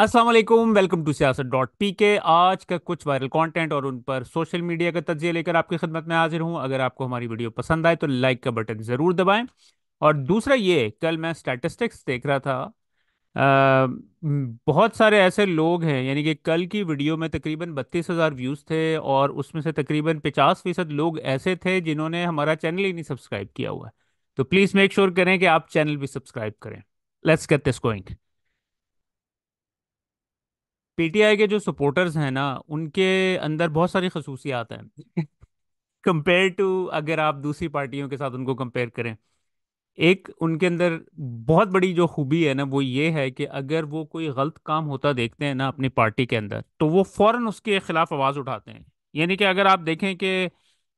अस्सलाम वालेकुम, welcome to सियासत.पीके। आज का कुछ वायरल कंटेंट और उन पर सोशल मीडिया का तजिया लेकर आपकी खिदमत में हाजिर हूँ। अगर आपको हमारी वीडियो पसंद आए तो लाइक का बटन ज़रूर दबाएं। और दूसरा ये, कल मैं स्टैटिस्टिक्स देख रहा था, बहुत सारे ऐसे लोग हैं, यानी कि कल की वीडियो में तकरीबन 32,000 व्यूज़ थे और उसमें से तकरीबन 50% लोग ऐसे थे जिन्होंने हमारा चैनल ही नहीं सब्सक्राइब किया हुआ है। तो प्लीज़ मेक श्योर करें कि आप चैनल भी सब्सक्राइब करें। Let's get this going. PTI के जो सपोर्टर्स हैं ना, उनके अंदर बहुत सारी खसूसियात हैं कंपेयर टू अगर आप दूसरी पार्टियों के साथ उनको कंपेयर करें। एक उनके अंदर बहुत बड़ी जो खूबी है ना, वो ये है कि अगर वो कोई गलत काम होता देखते हैं ना अपनी पार्टी के अंदर, तो वो फ़ौरन उसके ख़िलाफ़ आवाज़ उठाते हैं। यानी कि अगर आप देखें कि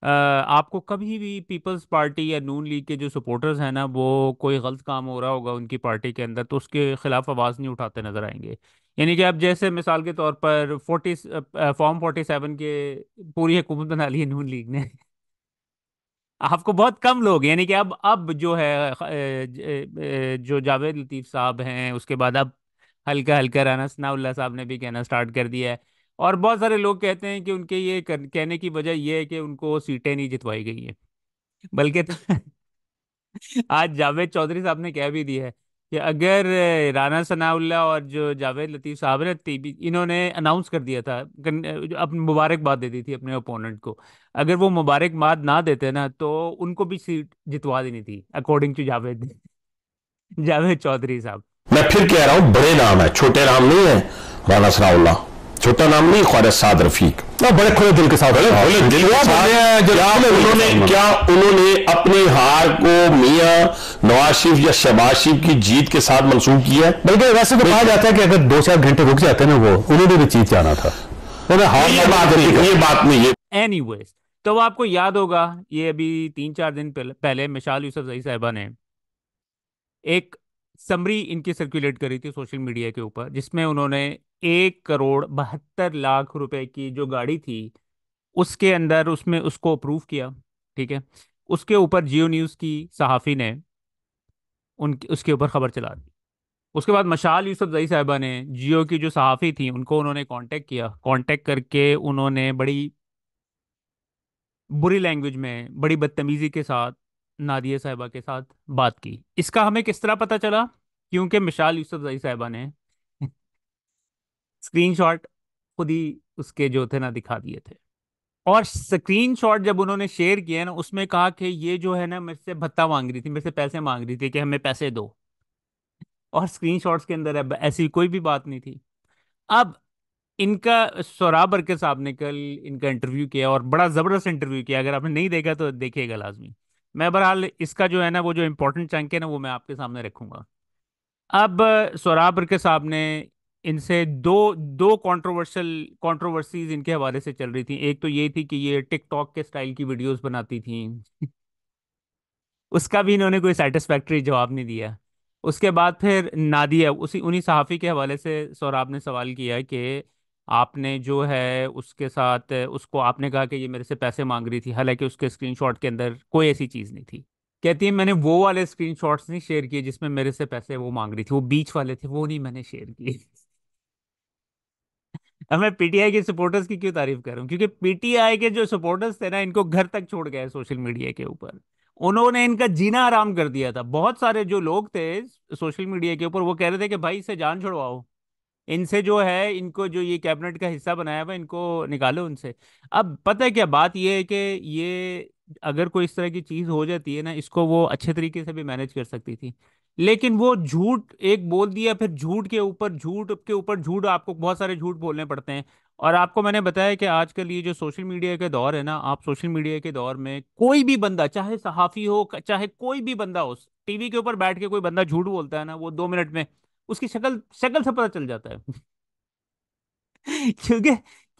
आपको कभी भी पीपल्स पार्टी या नून लीग के जो सपोर्टर्स हैं ना, वो कोई गलत काम हो रहा होगा उनकी पार्टी के अंदर तो उसके ख़िलाफ़ आवाज़ नहीं उठाते नज़र आएंगे। यानी कि आप जैसे मिसाल के तौर पर फॉर्म 47 के पूरी हुकूमत बना ली है नून लीग ने, आपको बहुत कम लोग, यानी कि अब जो है जो जावेद लतीफ़ साहब हैं, उसके बाद अब हल्का हल्का राना सनाउल्लाह साहब ने भी कहना स्टार्ट कर दिया है। और बहुत सारे लोग कहते हैं कि उनके ये कहने की वजह यह है कि उनको सीटें नहीं जितवाई गई हैं, बल्कि आज जावेद चौधरी साहब ने कह भी दिया है कि अगर राना सनाउल्लाह और जो जावेद लतीफ़ साहब ने इन्होंने अनाउंस कर दिया था, अपनी मुबारकबाद दे दी थी अपने ओपोनेंट को, अगर वो मुबारकबाद ना देते ना तो उनको भी सीट जितवा देनी थी, अकॉर्डिंग टू जावेद चौधरी साहब। मैं फिर कह रहा हूँ, बड़े नाम है, छोटे नाम नहीं है। राना सनाउल्लाह छोटा नाम नहीं, ख्वाजा साद रफीक बड़े खुले दिल के साथ क्या उन्होंने अपनी हार को मियां नवाज शरीफ या शहबाज शरीफ की जीत के साथ मनसूब किया है? बल्कि वैसे तो कहा जाता है कि अगर 2-4 घंटे रुक जाते ना, वो उन्होंने भी जीत जाना था। ये बात नहीं है। एनीवेज, तो आपको याद होगा, ये अभी 3-4 दिन पहले मिशाल यूसुफ ज़ई साहिबा ने एक समरी इनकी सर्कुलेट करी थी सोशल मीडिया के ऊपर, जिसमें उन्होंने 1,72,00,000 रुपए की जो गाड़ी थी उसके अंदर उसमें उसको अप्रूव किया, ठीक है। उसके ऊपर जियो न्यूज़ की सहाफ़ी ने उसके ऊपर ख़बर चला दी। उसके बाद मशाल यूसुफ ज़ई साहिबा ने जियो की जो सहाफ़ी थी उनको उन्होंने कांटेक्ट किया। कांटेक्ट करके उन्होंने बड़ी बुरी लैंग्वेज में, बड़ी बदतमीज़ी के साथ नादिया साहिबा के साथ बात की। इसका हमें किस तरह पता चला? क्योंकि मिशाल यूसुफ ज़ई साहिबा ने स्क्रीनशॉट खुद ही उसके जो थे ना दिखा दिए थे। और स्क्रीनशॉट जब उन्होंने शेयर किया ना, उसमें कहा कि ये जो है ना मेरे से भत्ता मांग रही थी, मेरे से पैसे मांग रही थी कि हमें पैसे दो। और स्क्रीनशॉट्स के अंदर अब ऐसी कोई भी बात नहीं थी। अब इनका सोरा बरके साहब ने कल इनका इंटरव्यू किया और बड़ा ज़बरदस्त इंटरव्यू किया। अगर आपने नहीं देखा तो देखिएगा लाजमी। मैं बहरहाल इसका जो है ना वो जो इम्पोर्टेंट चंक है ना वो मैं आपके सामने रखूँगा। अब सोरा बरके साहब ने इनसे दो कंट्रोवर्सीज इनके हवाले से चल रही थी। एक तो ये थी कि ये टिकटॉक के स्टाइल की वीडियोस बनाती थी उसका भी इन्होंने कोई सेटिस्फैक्ट्री जवाब नहीं दिया। उसके बाद फिर नादिया, उन्हीं सहाफ़ी के हवाले से सोराब ने सवाल किया कि आपने जो है उसके साथ, उसको आपने कहा कि ये मेरे से पैसे मांग रही थी, हालांकि उसके स्क्रीनशॉट के अंदर कोई ऐसी चीज़ नहीं थी। कहती है मैंने वो वाले स्क्रीनशॉट्स नहीं शेयर किए जिसमें मेरे से पैसे वो मांग रही थी, वो बीच वाले थे, वो नहीं मैंने शेयर किए। अब मैं पीटीआई के सपोर्टर्स की क्यों तारीफ करूं? क्योंकि पीटीआई के जो सपोर्टर्स थे ना, इनको घर तक छोड़ गए सोशल मीडिया के ऊपर। उन्होंने इनका जीना हराम कर दिया था। बहुत सारे जो लोग थे सोशल मीडिया के ऊपर वो कह रहे थे कि भाई इससे जान छुड़वाओ, इनसे जो है, इनको जो ये कैबिनेट का हिस्सा बनाया हुआ, इनको निकालो उनसे। अब पता है क्या बात यह है कि ये अगर कोई इस तरह की चीज़ हो जाती है ना, इसको वो अच्छे तरीके से भी मैनेज कर सकती थी, लेकिन वो झूठ एक बोल दिया, फिर झूठ के ऊपर झूठ के ऊपर झूठ, आपको बहुत सारे झूठ बोलने पड़ते हैं। और आपको मैंने बताया कि आजकल ये जो सोशल मीडिया का दौर है ना, आप सोशल मीडिया के दौर में कोई भी बंदा, चाहे सहाफ़ी हो, चाहे कोई भी बंदा हो, टीवी के ऊपर बैठ के कोई बंदा झूठ बोलता है ना, वो 2 मिनट में उसकी शक्ल से पता चल जाता है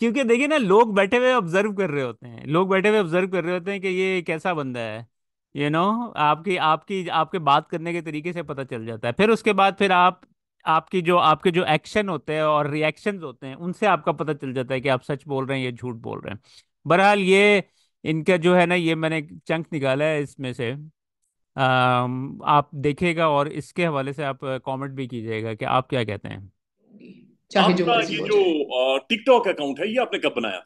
क्योंकि देखिए ना, लोग बैठे हुए ऑब्जर्व कर रहे होते हैं, लोग बैठे हुए ऑब्जर्व कर रहे होते हैं कि ये कैसा बंदा है, यू नो, आपके बात करने के तरीके से पता चल जाता है। फिर उसके बाद फिर आपके जो एक्शन होते हैं और रिएक्शंस होते हैं, उनसे आपका पता चल जाता है कि आप सच बोल रहे हैं या झूठ बोल रहे हैं। बहरहाल ये इनका जो है ना, ये मैंने चंक निकाला है इसमें से, आप देखिएगा और इसके हवाले से आप कमेंट भी कीजिएगा कि आप क्या कहते हैं। चाहे जो मर्जी हो। जो टिकटॉक अकाउंट है ये आपने कब बनाया?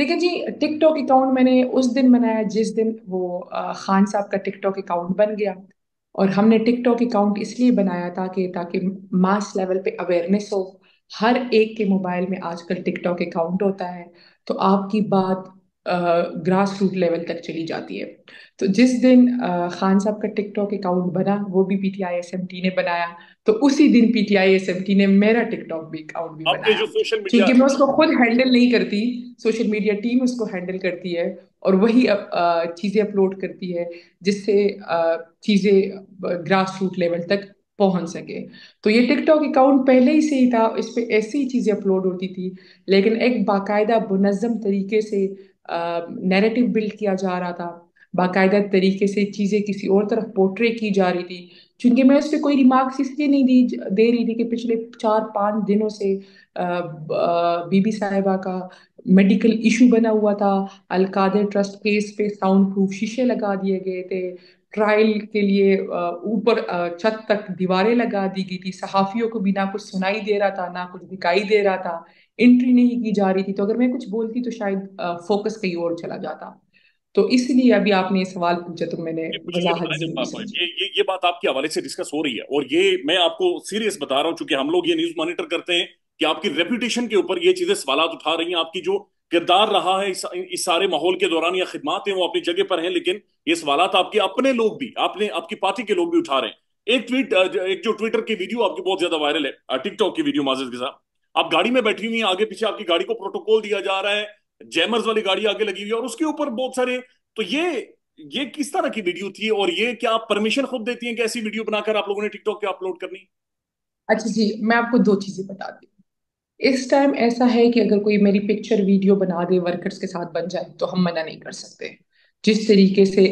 देखिए जी, टिकटॉक अकाउंट मैंने उस दिन बनाया जिस दिन वो खान साहब का टिकटॉक अकाउंट बन गया। और हमने टिकटॉक अकाउंट इसलिए बनाया था कि ताकि मास लेवल पे अवेयरनेस हो। हर एक के मोबाइल में आजकल टिकटॉक अकाउंट होता है, तो आपकी बात ग्रास रूट लेवल तक चली जाती है। तो जिस दिन खान साहब का टिकटॉक अकाउंट बना, वो भी PTI SMT ने बनाया, तो उसी दिन PTI SMT ने मेरा टिकटॉक भी अकाउंट भी बनाया, क्योंकि मैं उसको खुद हैंडल नहीं करती, सोशल मीडिया टीम उसको हैंडल करती है और वही चीज़ें अपलोड करती है जिससे चीज़ें ग्रास रूट लेवल तक पहुंच सके। तो ये टिकटॉक अकाउंट पहले ही से ही था, इस पर ऐसी ही चीज़ें अपलोड होती थी, लेकिन एक बाकायदा मुनज़्ज़म तरीके से नैरेटिव बिल्ड किया जा रहा था, बाकायदा तरीके से चीज़ें किसी और तरफ पोर्ट्रे की जा रही थी। चूँकि मैं उस पर कोई रिमार्क्स इसलिए नहीं दे रही थी कि पिछले 4-5 दिनों से बीबी साहिबा का मेडिकल इशू बना हुआ था, अलकादर ट्रस्ट केस पे साउंड प्रूफ शीशे लगा दिए गए थे, ट्रायल के लिए ऊपर छत तक दीवारें लगा दी गई थी, सहाफ़ियों को भी ना कुछ सुनाई दे रहा था ना कुछ दिखाई दे रहा था, एंट्री नहीं की जा रही थी। तो अगर मैं कुछ बोलती तो शायद फोकस कहीं और चला जाता। तो इसलिए अभी आपने ये सवाल पूछा तो मैंने ये बात आपके हवाले से डिस्कस हो रही है, और ये मैं आपको सीरियस बता रहा हूँ, चूंकि हम लोग ये न्यूज़ मॉनिटर करते हैं कि आपकी रेपुटेशन के ऊपर ये चीजें सवाल उठा रही हैं। आपकी जो किरदार रहा है इस सारे माहौल के दौरान या खिदमात हैं वो अपनी जगह पर हैं, लेकिन ये सवाल आपके अपने लोग भी, आपने आपकी पार्टी के लोग भी उठा रहे हैं। एक जो ट्विटर की वीडियो आपकी बहुत ज्यादा वायरल है, टिकटॉक की वीडियो, माजिद के साथ आप गाड़ी में बैठी हुई है, आगे पीछे आपकी गाड़ी को प्रोटोकॉल दिया जा रहा है, जैमर्स वाली गाड़ी आगे लगी हुई है और उसके ऊपर बहुत सारे, तो ये किस तरह की वीडियो थी और ये क्या आप परमिशन खुद देती हैं कि ऐसी वीडियो बनाकर आप लोगों ने टिकटॉक पे अपलोड करनी? अच्छा जी, मैं आपको 2 चीजें बताती हूँ। इस टाइम ऐसा है कि अगर कोई मेरी पिक्चर वीडियो बना दे वर्कर्स के साथ बन जाए तो हम मना नहीं कर सकते, जिस तरीके से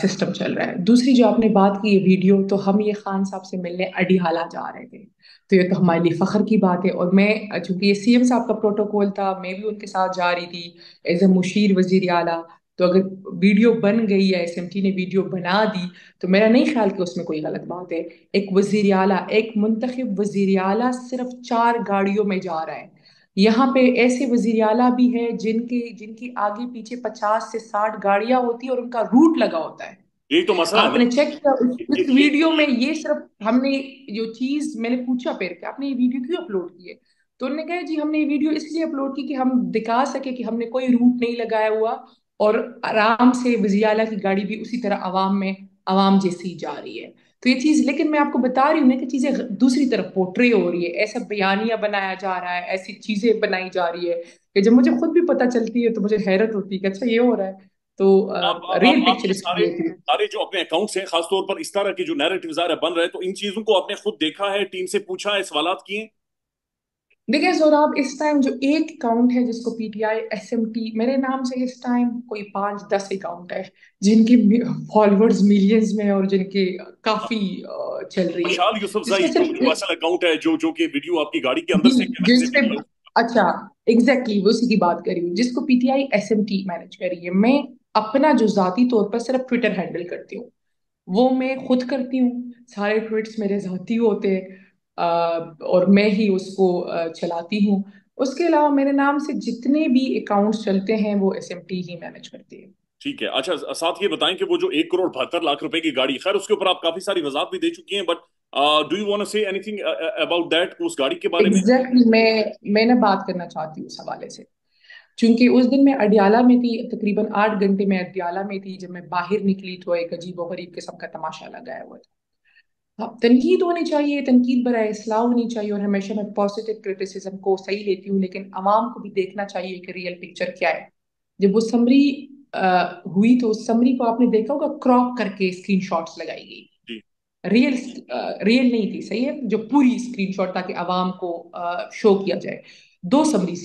सिस्टम चल रहा है। दूसरी जो आपने बात की ये वीडियो, तो हम ये खान साहब से मिलने अडियाला जा रहे थे, तो ये तो हमारे लिए फ़ख्र की बात है। और मैं चूँकि ये CM साहब का प्रोटोकॉल था, मैं भी उनके साथ जा रही थी एज ए मुशीर वजीर आला। तो अगर वीडियो बन गई या SMT ने वीडियो बना दी तो मेरा नहीं ख्याल कि उसमें कोई गलत बात है। एक वजीर आला, एक मुंतखब वजीर आला सिर्फ 4 गाड़ियों में जा रहा है। यहाँ पे ऐसे वजीर आला भी है जिनकी आगे पीछे 50 से 60 गाड़ियाँ होती है और उनका रूट लगा होता है। ये तो मसला आपने चेक किया इस वीडियो में, ये सिर्फ हमने जो चीज, मैंने पूछा फिर कि आपने ये वीडियो क्यों अपलोड की है, तो उन्होंने कहा जी हमने ये वीडियो इसलिए अपलोड की कि हम दिखा सके कि हमने कोई रूट नहीं लगाया हुआ और आराम से वजीयाला की गाड़ी भी उसी तरह आवाम जैसी ही जा रही है। तो ये चीज़, लेकिन मैं आपको बता रही हूँ ना कि चीज़ें दूसरी तरफ पोर्ट्रे हो रही है, ऐसा बयानिया बनाया जा रहा है, ऐसी चीज़ें बनाई जा रही है कि जब मुझे खुद भी पता चलती है तो मुझे हैरत होती है कि अच्छा ये हो रहा है। तो रियल पिक्चर सारे जो अपने अकाउंट्स हैं, खास तौर पर इस तरह के जो नैरेटिव्स आ रहे बन रहे हैं, तो इन चीजों को आपने खुद देखा है, टीम से पूछा है, सवाल किए? देखिए ज़ोराब, इस टाइम जो एक अकाउंट है जिसको PTI SMT मेरे नाम से, इस टाइम कोई 5-10 अकाउंट है जिनके फॉलोअर्स मिलियंस में और जिनके काफी चल रही है, जो कि वीडियो आपकी गाड़ी के अंदर से। अच्छा एग्जैक्टली वो उसी की बात कर रही हूँ जिसको PTI SMT मैनेज कर रही है। मैं अपना जो ज़ाती तौर पर सिर्फ ट्विटर हैंडल करती हूँ, वो मैं खुद करती हूँ, सारे ट्वीट्स मेरे ज़ाती होते हैं और मैं ही उसको चलाती हूँ। उसके अलावा मेरे नाम से जितने भी अकाउंट्स चलते हैं वो SMT ही मैनेज करती है। ठीक है, अच्छा साथ ये बताएं कि वो जो 1,72,00,000 रुपए की गाड़ी, खैर उसके ऊपर आप काफी सारी वजाहत भी दे चुकी हैं, but do you want to say anything about that, उस गाड़ी के बारे में? एग्जैक्टली मैं ना बात करना चाहती हूँ उस हवाले से, क्योंकि उस दिन मैं अडियाला में थी, तकरीबन 8 घंटे मैं अडियाला में थी। जब मैं बाहर निकली तो एक अजीब और गरीब किस्म का तमाशा लगाया हुआ था। अब तनकीद होनी चाहिए, तनकीद बराए इस्लाह होनी चाहिए, और हमेशा मैं पॉजिटिव क्रिटिसिज्म को सही लेती हूँ, लेकिन आवाम को भी देखना चाहिए कि रियल पिक्चर क्या है। जब वो समरी हुई तो उस समरी को आपने देखा होगा क्रॉप करके स्क्रीनशॉट्स लगाई गई, रियल नहीं थी, सही है, जो पूरी स्क्रीनशॉट, ताकि आवाम को शो किया जाए। 2 समरी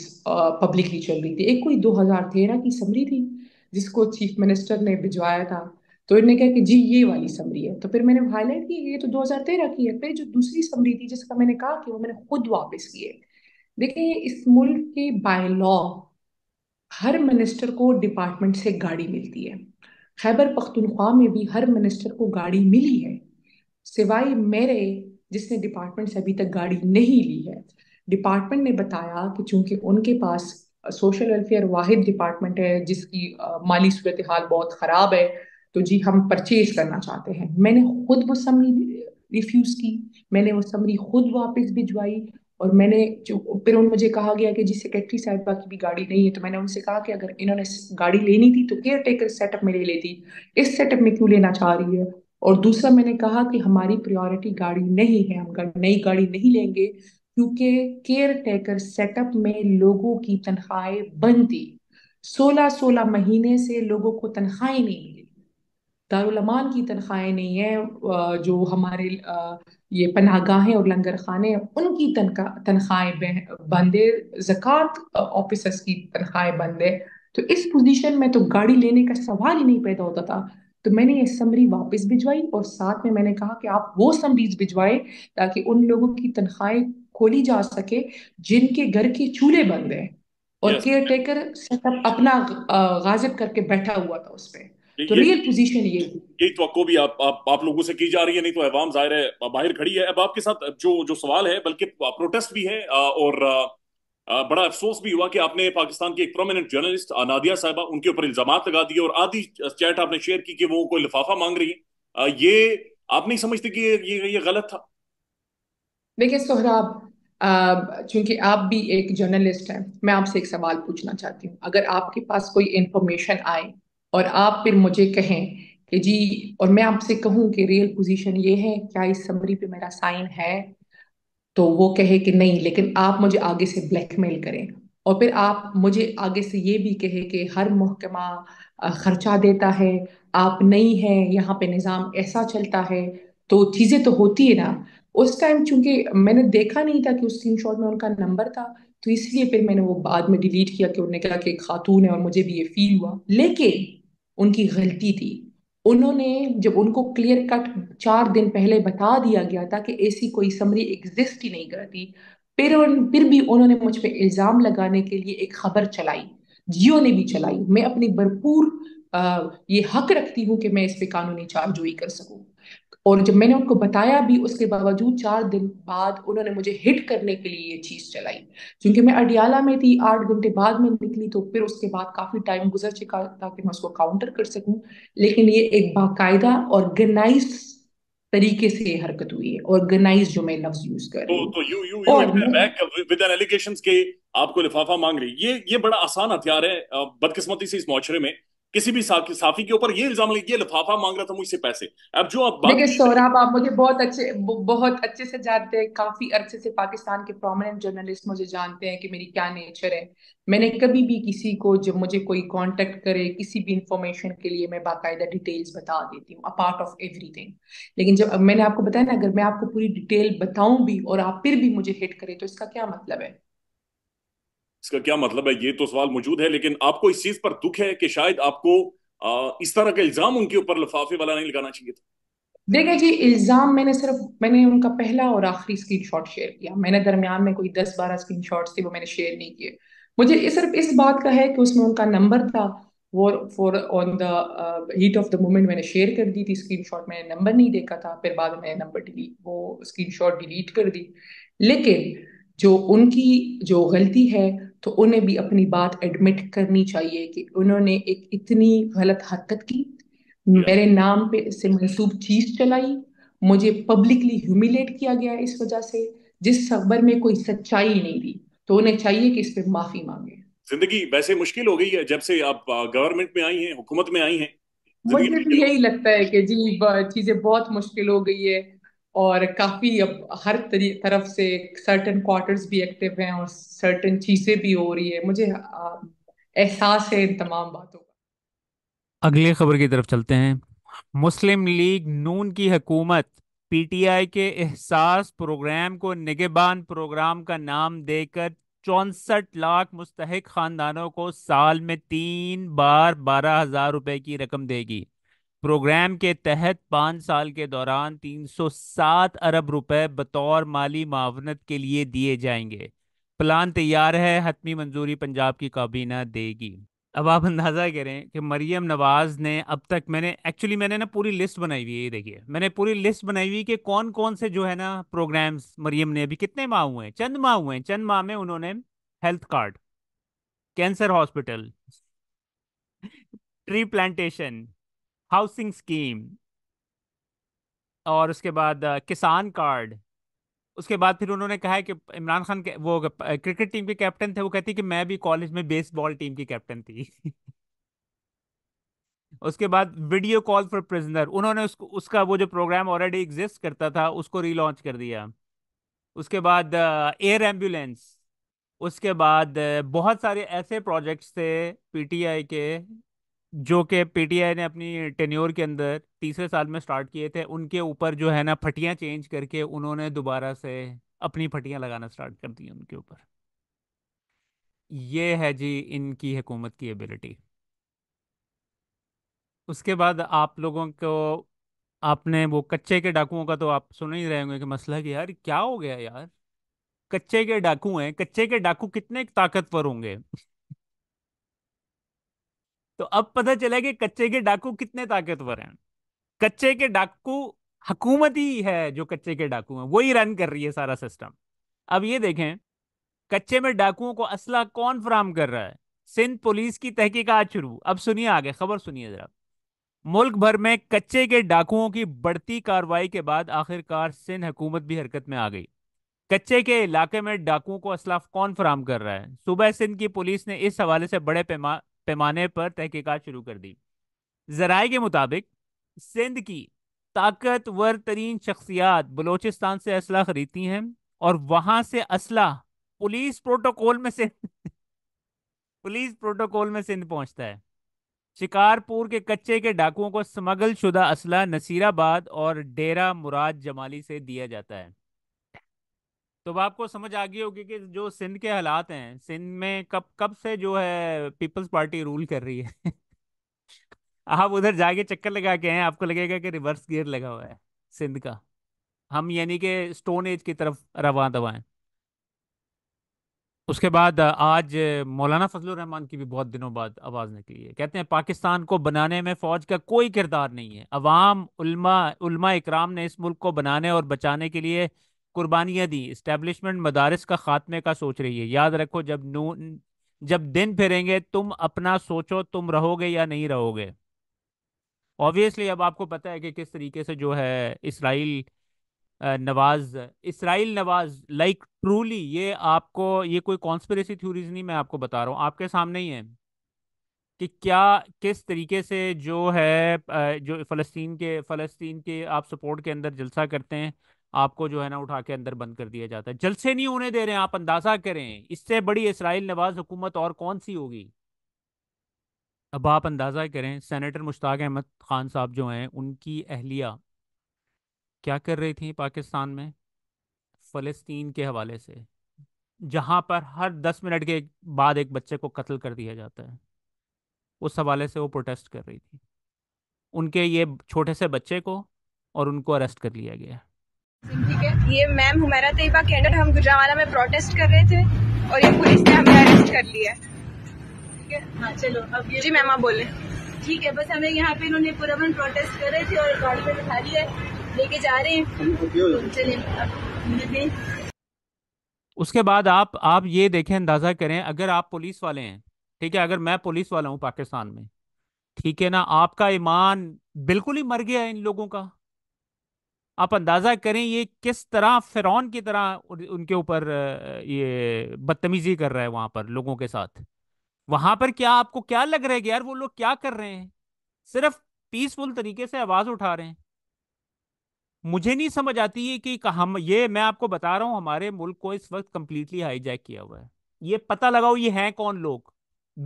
पब्लिकली चल रही थी, एक कोई 2013 की समरी थी जिसको चीफ मिनिस्टर ने भिजवाया था, तो इन्होंने कहा कि जी ये वाली समरी है, तो फिर मैंने हाईलाइट की ये तो 2013 की है। फिर जो दूसरी समरी थी जिसका मैंने कहा कि वो मैंने खुद वापस की है। देखिए इस मुल्क के बाय लॉ हर मिनिस्टर को डिपार्टमेंट से गाड़ी मिलती है, खैबर पख्तूनख्वा में भी हर मिनिस्टर को गाड़ी मिली है, सिवाय मेरे जिसने डिपार्टमेंट से अभी तक गाड़ी नहीं ली है। डिपार्टमेंट ने बताया कि चूंकि उनके पास सोशल वेलफेयर वाहिद डिपार्टमेंट है जिसकी माली सूरत हाल बहुत ख़राब है, तो जी हम परचेज करना चाहते हैं। मैंने खुद वो समरी रिफ्यूज़ की, मैंने वो समरी खुद वापस भिजवाई और मैंने फिर मुझे कहा गया कि जी सेक्रेटरी साहिबा की भी गाड़ी नहीं है। तो मैंने उनसे कहा कि अगर इन्होंने गाड़ी लेनी थी तो केयर टेकर सेटअप में ले लेती, इस सेटअप में क्यों लेना चाह रही है। और दूसरा मैंने कहा कि हमारी प्रायोरिटी गाड़ी नहीं है, हम नई गाड़ी नहीं लेंगे क्योंकि केयर टेकर सेटअप में लोगों की तनख्वाहें बंद थी, 16 महीने से लोगों को तनख्वाहें नहीं मिली, दारुल अमान की तनख्वाहें नहीं है, जो हमारे ये पनाहगाहें और लंगर खाने उनकी तनख्वाहें बंद है, ज़कात ऑफिसर्स की तनख्वाहें बंद है। तो इस पोजीशन में तो गाड़ी लेने का सवाल ही नहीं पैदा होता था। तो मैंने ये समरी वापस भिजवाई और साथ में मैंने कहा कि आप वो समरीज भिजवाएं ताकि उन लोगों की तनख्वाहें खोली जा सके जिनके घर के चूल्हे बंद हैं और केयर टेकर सेटअप अपना गाजिब करके बैठा हुआ था उस पर। तो रियल पोजीशन यही तो भी आप लोगों से की जा रही है, नहीं तो अवाम जाहिर है बाहर खड़ी है। अब आपके साथ जो सवाल है, बल्कि प्रोटेस्ट भी है और बड़ा अफसोस भी हुआ कि आपने पाकिस्तान के एक प्रोमिनेंट जर्नलिस्ट नादिया साहिबा उनके ऊपर इल्जामात लगा दिए और आधी चैट आपने शेयर की कि वो कोई लिफाफा मांग रही है। ये आप नहीं समझते कि ये गलत था? देखिये सोहराब, चूंकि आप भी एक जर्नलिस्ट हैं, मैं आपसे एक सवाल पूछना चाहती हूँ। अगर आपके पास कोई इंफॉर्मेशन आए और आप फिर मुझे कहें कि जी, और मैं आपसे कहूं कि रियल पोजीशन ये है, क्या इस समरी पे मेरा साइन है, तो वो कहे कि नहीं, लेकिन आप मुझे आगे से ब्लैकमेल करें और फिर आप मुझे आगे से ये भी कहे कि हर महकमा खर्चा देता है, आप नहीं है, यहाँ पे निज़ाम ऐसा चलता है, तो चीज़ें तो होती है ना। उस टाइम चूंकि मैंने देखा नहीं था कि उस स्क्रीनशॉट में उनका नंबर था, तो इसलिए फिर मैंने वो बाद में डिलीट किया कि उन्होंने कहा कि खातून है और मुझे भी ये फील हुआ। लेकिन उनकी गलती थी, उन्होंने जब उनको क्लियर कट 4 दिन पहले बता दिया गया था कि ऐसी कोई समरी एग्जिस्ट ही नहीं करती, फिर भी उन्होंने मुझ पे इल्ज़ाम लगाने के लिए एक खबर चलाई, जियो ने भी चलाई। मैं अपनी भरपूर ये हक रखती हूँ कि मैं इस पे कानूनी चार्जोई कर सकूँ, और जब मैंने उनको बताया भी, उसके बावजूद 4 दिन बाद उन्होंने मुझे हिट करने के लिए ये चीज़ चलाई। क्योंकि मैं अडियाला में थी, 8 घंटे बाद में निकली, तो फिर उसके बाद काफ़ी टाइम गुजर चुका ताकि मैं उसको काउंटर कर सकूं। लेकिन ये एक बाकायदा ऑर्गेनाइज तरीके से हरकत हुई है, ऑर्गेनाइज जो मैं लफ्ज यूज कर रही हूं। तो यू विद एन एलिगेशंस के आपको लिफाफा मांग रही, ये बड़ा आसान हथियार है बदकिस्मती से इस माशरे में। किसी भी साफी के ऊपर ये इल्जाम लगे लिफाफा मांग रहा था मुझसे पैसे। अब जो आप देखिए सौरभ, आप मुझे बहुत अच्छे से जानते हैं, काफी अरसे से पाकिस्तान के प्रोमिनेंट जर्नलिस्ट मुझे जानते हैं कि मेरी क्या नेचर है। मैंने कभी भी किसी को, जब मुझे कोई कांटेक्ट करे किसी भी इंफॉर्मेशन के लिए, मैं बाकायदा डिटेल्स बता देती हूँ, अपार्ट ऑफ एवरीथिंग। लेकिन जब मैंने आपको बताया ना, अगर मैं आपको पूरी डिटेल बताऊं भी और आप फिर भी मुझे हिट करें, तो इसका क्या मतलब है? इसका क्या मतलब है, ये तो सवाल मौजूद है। लेकिन आपको इस चीज पर दुख है कि शायद आपको इस तरह का इल्जाम उनके ऊपर लिफाफे वाला नहीं लगाना चाहिए था? देखिए जी, इल्जाम मैंने उनका पहला और आखिरी स्क्रीनशॉट शेयर किया, मैंने दरमियान में कोई 10-12 स्क्रीनशॉट्स थे, वो मैंने शेयर नहीं किए। मुझे इस बात का है कि उसमें उनका नंबर था, वो for on the heat of the moment मैंने शेयर कर दी थी स्क्रीनशॉट, मैंने नंबर नहीं देखा था, फिर बाद में मैंने वो स्क्रीनशॉट डिलीट कर दी। लेकिन जो उनकी जो गलती है, तो उन्हें भी अपनी बात एडमिट करनी चाहिए कि उन्होंने एक इतनी गलत हरकत की, मेरे नाम पे से मनसूब चीज चलाई, मुझे पब्लिकली ह्यूमिलेट किया गया इस वजह से, जिस खबर में कोई सच्चाई नहीं थी, तो उन्हें चाहिए कि इस पे माफी मांगे। जिंदगी वैसे मुश्किल हो गई है जब से आप गवर्नमेंट में आई हैं, हुकूमत में आई हैं। मुझे तो यही लगता है कि जी चीजें बहुत मुश्किल हो गई है और काफ़ी अब हर तरफ से सर्टन क्वार्टर्स भी एक्टिव हैं और सर्टन चीज़ें भी हो रही है। मुझे एहसास है इन तमाम बातों का। अगले खबर की तरफ चलते हैं। मुस्लिम लीग नून की हुकूमत पीटीआई के एहसास प्रोग्राम को निगेबान प्रोग्राम का नाम देकर 64 लाख मुस्तहिक ख़ानदानों को साल में 3 बार 12,000 रुपये की रकम देगी। प्रोग्राम के तहत 5 साल के दौरान 307 अरब रुपए बतौर माली मावनत के लिए दिए जाएंगे। प्लान तैयार है, हतमी मंजूरी पंजाब की काबीना देगी। अब आप अंदाज़ा करें कि मरियम नवाज़ ने अब तक मैंने ना पूरी लिस्ट बनाई हुई है, ये देखिए मैंने पूरी लिस्ट बनाई हुई कि कौन कौन से जो है ना प्रोग्राम्स मरियम ने अभी कितने माह हुए हैं, चंद माह में उन्होंने health card, cancer hospital, tree plantation, housing scheme, और उसके बाद किसान कार्ड, उसके बाद फिर उन्होंने कहा है कि इमरान खान के वो क्रिकेट टीम के कैप्टन थे, वो कहती कि मैं भी कॉलेज में बेसबॉल टीम की कैप्टन थी उसके बाद वीडियो कॉल फॉर प्रिजनर, उन्होंने उसका वो जो प्रोग्राम ऑलरेडी एग्जिस्ट करता था उसको रीलॉन्च कर दिया। उसके बाद एयर एम्बुलेंस, उसके बाद बहुत सारे ऐसे प्रोजेक्ट्स थे पीटीआई के जो कि पीटीआई ने अपनी टेन्योर के अंदर तीसरे साल में स्टार्ट किए थे, उनके ऊपर जो है ना फटियां चेंज करके उन्होंने दोबारा से अपनी फटियां लगाना स्टार्ट कर दी उनके ऊपर। ये है जी इनकी हुकूमत की एबिलिटी। उसके बाद आप लोगों को, आपने वो कच्चे के डाकुओं का तो आप सुन ही रहे होंगे कि मसला कि यार क्या हो गया यार, कच्चे के डाकू हैं, कच्चे के डाकू कितने ताकतवर होंगे तो अब पता चला कि कच्चे के डाकू कितने ताकतवर हैं। कच्चे के डाकू हुकूमत ही है जो कच्चे के डाकू हैं, वही रन कर रही है सारा सिस्टम। अब ये देखें कच्चे में डाकुओं को असला कौन फराहम कर रहा है। सिंध पुलिस की तहकीकात शुरू। अब सुनिए आगे खबर सुनिए जरा। मुल्क भर में कच्चे के डाकुओं की बढ़ती कार्रवाई के बाद आखिरकार सिंध हुकूमत भी हरकत में आ गई। कच्चे के इलाके में डाकुओं को असला कौन फराहम कर रहा है, सूबा सिंध की पुलिस ने इस हवाले से बड़े पैमाने पर तहकीकात शुरू कर दी। जराए के मुताबिक सिंध की ताकतवर तरीन शख्सियात बलोचिस्तान से असला खरीदती हैं और वहां से असला पुलिस प्रोटोकॉल में से पुलिस प्रोटोकॉल में सिंध पहुंचता है। शिकारपुर के कच्चे के डाकुओं को स्मगल शुदा असला नसीराबाद और डेरा मुराद जमाली से दिया जाता है। तो आपको समझ आ गई होगी कि जो सिंध के हालात हैं, सिंध में कब कब से जो है पीपल्स पार्टी रूल कर रही है आप उधर जाके चक्कर लगा के हैं आपको लगेगा कि रिवर्स गियर लगा हुआ है सिंध का, हम यानी कि स्टोन एज की तरफ रवां दवाएं। उसके बाद आज मौलाना फजलुर रहमान की भी बहुत दिनों बाद आवाज़ निकली है, कहते हैं पाकिस्तान को बनाने में फ़ौज का कोई किरदार नहीं है, अवाम उलमा इकराम ने इस मुल्क को बनाने और बचाने के लिए कुर्बानियाँ दी, इस्टेब्लिशमेंट मदारिस का खात्मे का सोच रही है। याद रखो जब दिन फिरेंगे तुम अपना सोचो, तुम रहोगे या नहीं रहोगे। ऑब्वियसली अब आपको पता है कि किस तरीके से जो है इसराइल नवाज लाइक ट्रूली, ये आपको ये कोई कॉन्स्पिरेसी थ्योरीज नहीं, मैं आपको बता रहा हूँ, आपके सामने ही है कि क्या किस तरीके से जो है जो फ़लस्तीन के आप सपोर्ट के अंदर जलसा करते हैं, आपको जो है ना उठा के अंदर बंद कर दिया जाता है। जलसे नहीं होने दे रहे हैं, आप अंदाज़ा करें इससे बड़ी इसराइल नवाज हुकूमत और कौन सी होगी। अब आप अंदाज़ा करें सेनेटर मुश्ताक अहमद खान साहब जो हैं, उनकी अहलिया क्या कर रही थी पाकिस्तान में फ़लस्तीन के हवाले से, जहां पर हर 10 मिनट के बाद एक बच्चे को कत्ल कर दिया जाता है, उस हवाले से वो प्रोटेस्ट कर रही थी। उनके ये छोटे से बच्चे को और उनको अरेस्ट कर लिया गया। ठीक है, ये मैम हुमैरा तैयबा कैंडर, हम गुजरावाला में प्रोटेस्ट कर रहे थे और ये पुलिस ने हमें अरेस्ट कर लिया। ठीक है, हाँ चलो अब ये जी मैम आप बोले। ठीक है, बस हमें यहाँ पे इन्होंने पुरअमन प्रोटेस्ट कर रहे थे और गाड़ी में बिठा लिया, लेके जा रहे हैं, चलिए। उसके बाद आप ये देखें अंदाजा करें, अगर आप पुलिस वाले हैं, ठीक है, अगर मैं पुलिस वाला हूँ पाकिस्तान में, ठीक है ना, आपका ईमान बिल्कुल ही मर गया है इन लोगों का। आप अंदाज़ा करें ये किस तरह फ़िरौन की तरह उनके ऊपर ये बदतमीज़ी कर रहा है वहाँ पर लोगों के साथ। वहाँ पर क्या आपको क्या लग रहा है कि यार वो लोग क्या कर रहे हैं, सिर्फ पीसफुल तरीके से आवाज़ उठा रहे हैं। मुझे नहीं समझ आती है कि हम ये, मैं आपको बता रहा हूँ, हमारे मुल्क को इस वक्त कम्प्लीटली हाईजैक किया हुआ है। ये पता लगाओ ये हैं कौन लोग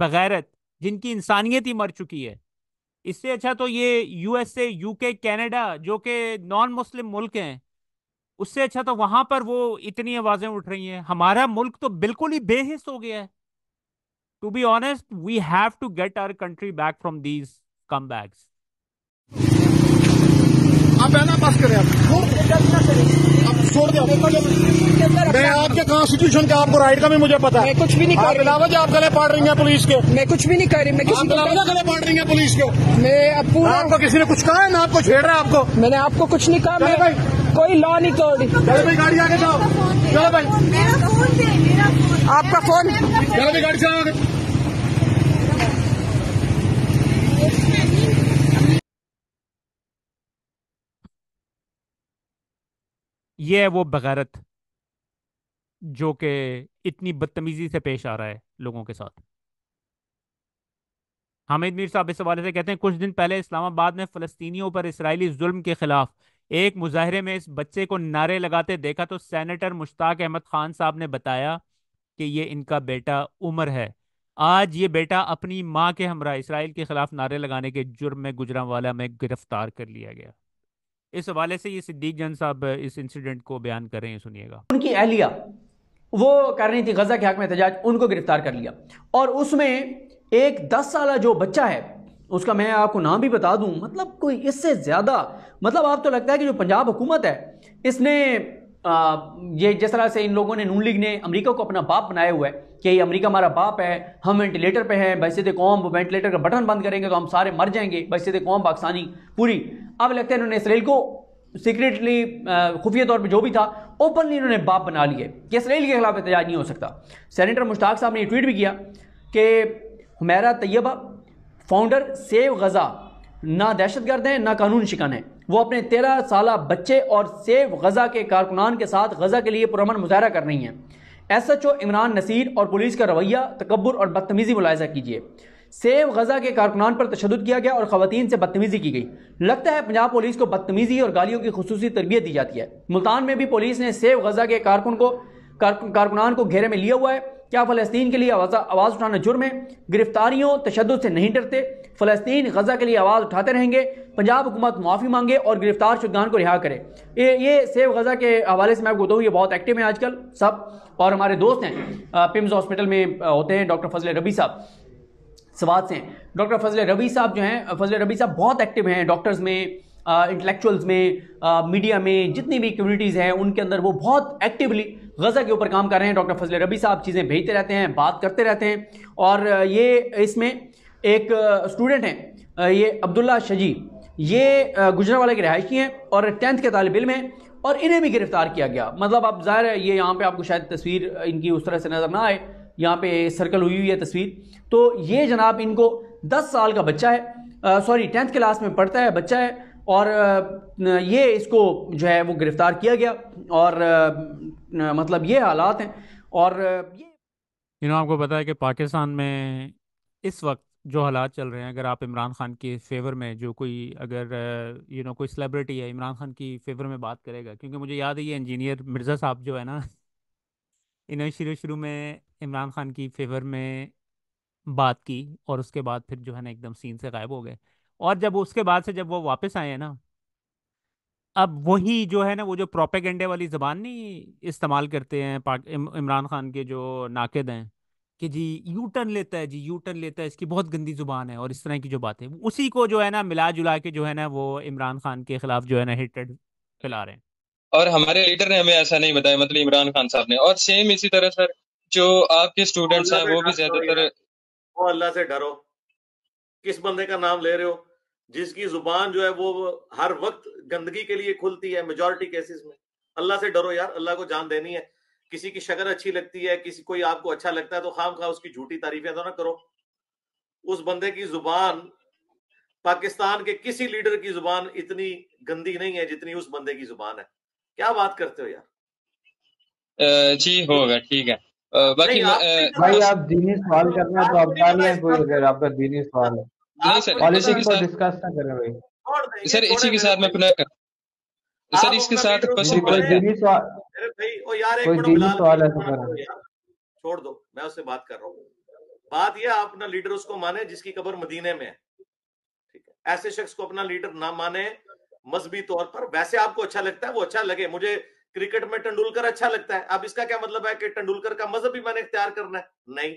बगैरत, जिनकी इंसानियत ही मर चुकी है। इससे अच्छा तो ये यूएसए, यूके, कनाडा जो कि नॉन मुस्लिम मुल्क हैं, उससे अच्छा तो वहाँ पर वो इतनी आवाज़ें उठ रही हैं। हमारा मुल्क तो बिल्कुल ही बेहिस हो गया है। To be honest, we have to get our country back from these comebacks. आप बस करें। मैं आपके कॉन्स्टिट्यूशन का आपको राइट का भी मुझे पता है, कुछ भी नहीं कर रही। आप गले पाड़ रही हैं पुलिस के, मैं कुछ भी नहीं कर रही। मैं गले पाड़ रही हैं पुलिस के, मैं आपको किसी ने कुछ कहा है ना, आपको छेड़ रहा है आपको। मैंने आपको कुछ नहीं कहा, मैं भाई कोई लॉ नहीं तोड़ रही। चलो भाई गाड़ी आगे जाओ, चलो भाई आपका फोन, चलो भाई गाड़ी जाओ। ये है वो बगैरत जो कि इतनी बदतमीजी से पेश आ रहा है लोगों के साथ। हामिद मीर साहब इस हवाले से कहते हैं, कुछ दिन पहले इस्लामाबाद में फ़लस्तीनियों पर इसराइली जुल्म के खिलाफ एक मुजाहरे में इस बच्चे को नारे लगाते देखा तो सेनेटर मुश्ताक अहमद खान साहब ने बताया कि ये इनका बेटा उमर है। आज ये बेटा अपनी माँ के हमरा इसराइल के खिलाफ नारे लगाने के जुर्म में गुजरांवाला में गिरफ्तार कर लिया गया। इस हवाले से ये सिद्दीक जन साहब इस इंसिडेंट को बयान कर रहे हैं, सुनिएगा। उनकी अहलिया वो कर रही थी गजा के हक में एहतजाज, उनको गिरफ्तार कर लिया और उसमें एक 10 साल जो बच्चा है उसका मैं आपको नाम भी बता दूं। मतलब कोई इससे ज़्यादा, मतलब आप तो लगता है कि जो पंजाब हुकूमत है इसने ये जिस तरह से इन लोगों ने, नून लीग ने अमेरिका को अपना बाप बनाया हुआ है कि अमेरिका हमारा बाप है, हम वेंटिलेटर पे हैं, बहसीत कौम वेंटिलेटर का बटन बंद करेंगे तो हम सारे मर जाएंगे, बहसीत कौम पाकिस्तानी पूरी। अब लगता है इन्होंने इसराइल को सीक्रेटली खुफिया तौर पे जो भी था ओपनली इन्होंने बाप बना लिए कि इसराइल के खिलाफ एहतजाज नहीं हो सकता। सेनेटर मुश्ताक साहब ने ये ट्वीट भी किया कि Humaira Tayyaba founder save Gaza ना दहशतगर्द हैं ना कानून शिकन है, वो अपने 13 साल बच्चे और सेव गजा के कारकुनान के साथ गजा के लिए पुरअमन मुजाहरा कर रही हैं। SHO इमरान नसीर और पुलिस का रवैया तकब्बुर और बदतमीज़ी मुलाहिजा कीजिए। सेव गजा के कारकुनान पर तशद्दुद किया गया और ख़वातीन से बदतमीज़ी की गई। लगता है पंजाब पुलिस को बदतमीज़ी और गालियों की खुसूसी तरबियत दी जाती है। मुल्तान में भी पुलिस ने सेव गजा के कारकुनान को घेरे में लिया हुआ है। क्या फ़लस्तीन के लिए आवाज़ उठाना जुर्म है? गिरफ्तारियों तशद्दुद से नहीं डरते, फ़लस्तीन गजा के लिए आवाज़ उठाते रहेंगे। पंजाब हुकूमत माफ़ी मांगे और गिरफ्तार शुदगान को रिहा करे। ये सेव गजा के हवाले से मैं आपको बताऊँ, ये बहुत एक्टिव है आजकल सब, और हमारे दोस्त हैं पिम्स हॉस्पिटल में होते हैं डॉक्टर फजल रबी साहब सवाद से। डॉक्टर फजल रबी साहब जो हैं, फजल रबी साहब बहुत एक्टिव हैं डॉक्टर्स में, इंटेलेक्चुअल्स में, मीडिया में, जितनी भी कम्युनिटीज़ हैं उनके अंदर वो बहुत एक्टिवली गजा के ऊपर काम कर रहे हैं। डॉक्टर फजल रबी साहब चीज़ें भेजते रहते हैं, बात करते रहते हैं। और ये इसमें एक स्टूडेंट हैं, ये अब्दुल्ला शजी, ये गुजरांवाला के रहायशी हैं और 10th के तालिब इल्म हैं और इन्हें भी गिरफ्तार किया गया। मतलब आप ज़ाहिर है ये यहाँ पर आपको शायद तस्वीर इनकी उस तरह से नज़र ना आए, यहाँ पे सर्कल हुई हुई है तस्वीर। तो ये जनाब इनको 10 साल का बच्चा है, सॉरी 10th क्लास में पढ़ता है बच्चा है, और ये इसको जो है वो गिरफ्तार किया गया। और मतलब ये हालात हैं। और ये आपको पता है कि पाकिस्तान में इस वक्त जो हालात चल रहे हैं, अगर आप इमरान खान के फेवर में जो कोई अगर कोई सेलिब्रिटी है इमरान खान की फेवर में बात करेगा, क्योंकि मुझे याद है ये इंजीनियर मिर्ज़ा साहब जो है ना, इन्होंने शुरू में इमरान खान की फेवर में बात की और उसके बाद फिर जो है ना एकदम सीन से गायब हो गए। और जब उसके बाद से जब वो वापस आए हैं ना, अब वही जो है ना वो जो प्रोपेगेंडे वाली ज़बान नहीं इस्तेमाल करते हैं इमरान खान के जो नाकिद हैं कि जी यू टर्न लेता है, जी यू टर्न लेता है, इसकी बहुत गंदी ज़ुबान है और इस तरह की जो बातें, उसी को जो है ना मिला जुला के जो है ना वो इमरान खान के खिलाफ जो है ना हेट्रेड फैला रहे हैं। और हमारे लीडर ने हमें ऐसा नहीं बताया, मतलब इमरान खान साहब ने। और सेम इसी तरह सर जो आपके स्टूडेंट्स हैं वो भी ज्यादातर, वो अल्लाह से डरो, किस बंदे का नाम ले रहे हो जिसकी जुबान जो है वो हर वक्त गंदगी के लिए खुलती है मेजोरिटी केसेस में। अल्लाह से डरो यार, अल्लाह को जान देनी है। किसी की शक्ल अच्छी लगती है, किसी कोई आपको अच्छा लगता है तो खामखा उसकी झूठी तारीफें तो ना करो। उस बंदे की जुबान, पाकिस्तान के किसी लीडर की जुबान इतनी गंदी नहीं है जितनी उस बंदे की जुबान है। क्या बात करते हो यार। जी होगा ठीक है। बाकी भाई आप दीनी सवाल करना तो आप जान लें, कोई आपका दीनी सवाल है नहीं सर, पॉलिटिक्स को डिस्कस ना करें भाई सर। इसी के साथ मैं पुनः सर इसके साथ भाई, ओ यार एक छोड़ दो, मैं उससे बात कर रहा हूँ। बात यह अपना लीडर उसको माने जिसकी कब्र मदीने में है, ठीक है। ऐसे शख्स को अपना लीडर ना माने मजहबी तौर पर। वैसे आपको अच्छा लगता है वो अच्छा लगे, मुझे क्रिकेट में तेंदुलकर अच्छा लगता है। अब इसका क्या मतलब है कि तेंदुलकर का मजहब भी मैंने इख्तियार करना है? नहीं।